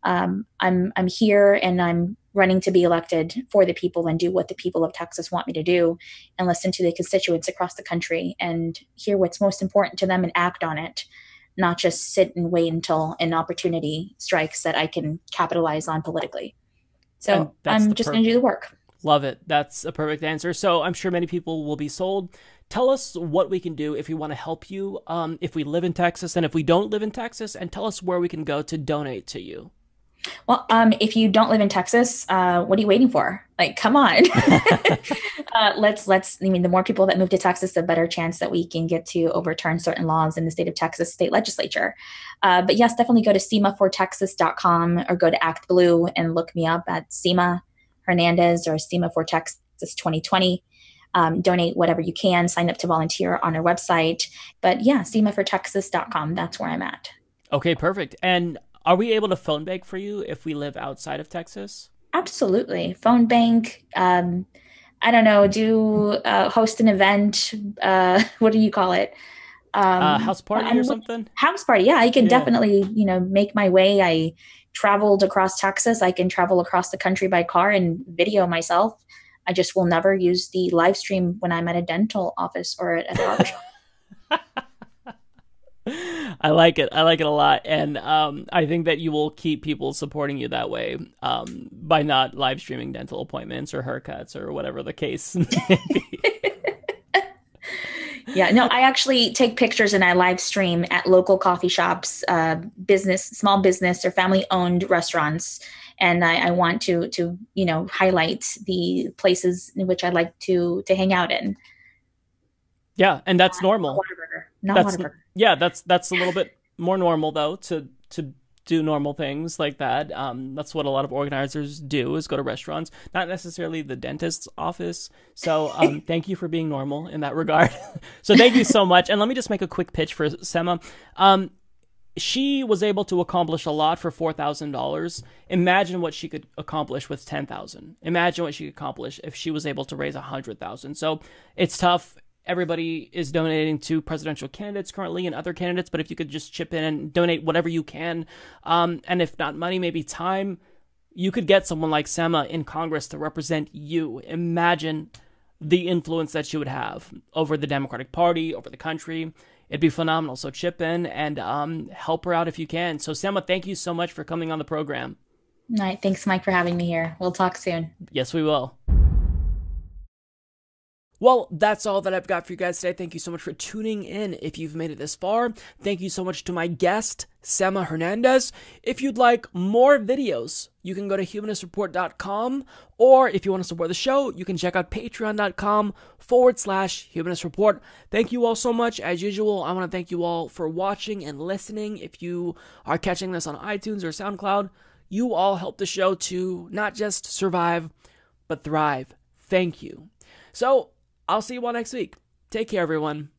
Um, I'm, I'm here and I'm running to be elected for the people and do what the people of Texas want me to do and listen to the constituents across the country and hear what's most important to them and act on it, not just sit and wait until an opportunity strikes that I can capitalize on politically. So I'm just going to do the work. Love it. That's a perfect answer. So I'm sure many people will be sold. Tell us what we can do if we want to help you, um, if we live in Texas, and if we don't live in Texas, and tell us where we can go to donate to you. Well, um, if you don't live in Texas, uh, what are you waiting for? Like, come on. uh, let's, let's, I mean, the more people that move to Texas, the better chance that we can get to overturn certain laws in the state of Texas state legislature. Uh, but yes, definitely go to sema for texas dot com or go to Act Blue and look me up at Sema Hernandez or Sema for Texas twenty twenty. Um, donate whatever you can, sign up to volunteer on our website. But yeah, sema for texas dot com. That's where I'm at. Okay, perfect. And are we able to phone bank for you if we live outside of Texas? Absolutely. Phone bank. Um, I don't know. Do uh, host an event. Uh, what do you call it? Um, uh, house party I'm, or something? House party. Yeah, I can yeah. definitely, you know, make my way. I traveled across Texas. I can travel across the country by car and video myself. I just will never use the live stream when I'm at a dental office or at a barbershop. I like it. I like it a lot. And um, I think that you will keep people supporting you that way um, by not live streaming dental appointments or haircuts or whatever the case may be. Yeah, no, I actually take pictures and I live stream at local coffee shops, uh, business, small business or family owned restaurants. And I, I want to, to, you know, highlight the places in which I like to, to hang out in. Yeah. And that's not normal. Not that's, yeah. That's, that's a little bit more normal though, to, to do normal things like that. Um, that's what a lot of organizers do is go to restaurants, not necessarily the dentist's office. So um, thank you for being normal in that regard. So thank you so much. And let me just make a quick pitch for Sema. Um, She was able to accomplish a lot for four thousand dollars. Imagine what she could accomplish with ten thousand dollars. Imagine what she could accomplish if she was able to raise one hundred thousand dollars. So it's tough. Everybody is donating to presidential candidates currently and other candidates, but if you could just chip in and donate whatever you can, um, and if not money, maybe time, you could get someone like Sema in Congress to represent you. Imagine the influence that she would have over the Democratic Party, over the country. It'd be phenomenal. So chip in and um, help her out if you can. So Sema, thank you so much for coming on the program. All right. Thanks, Mike, for having me here. We'll talk soon. Yes, we will. Well, that's all that I've got for you guys today. Thank you so much for tuning in. If you've made it this far, thank you so much to my guest, Sema Hernandez. If you'd like more videos, you can go to humanist report dot com, or if you want to support the show, you can check out patreon.com forward slash humanist report. Thank you all so much. As usual, I want to thank you all for watching and listening. If you are catching this on iTunes or SoundCloud, you all help the show to not just survive, but thrive. Thank you. So I'll see you all next week. Take care, everyone.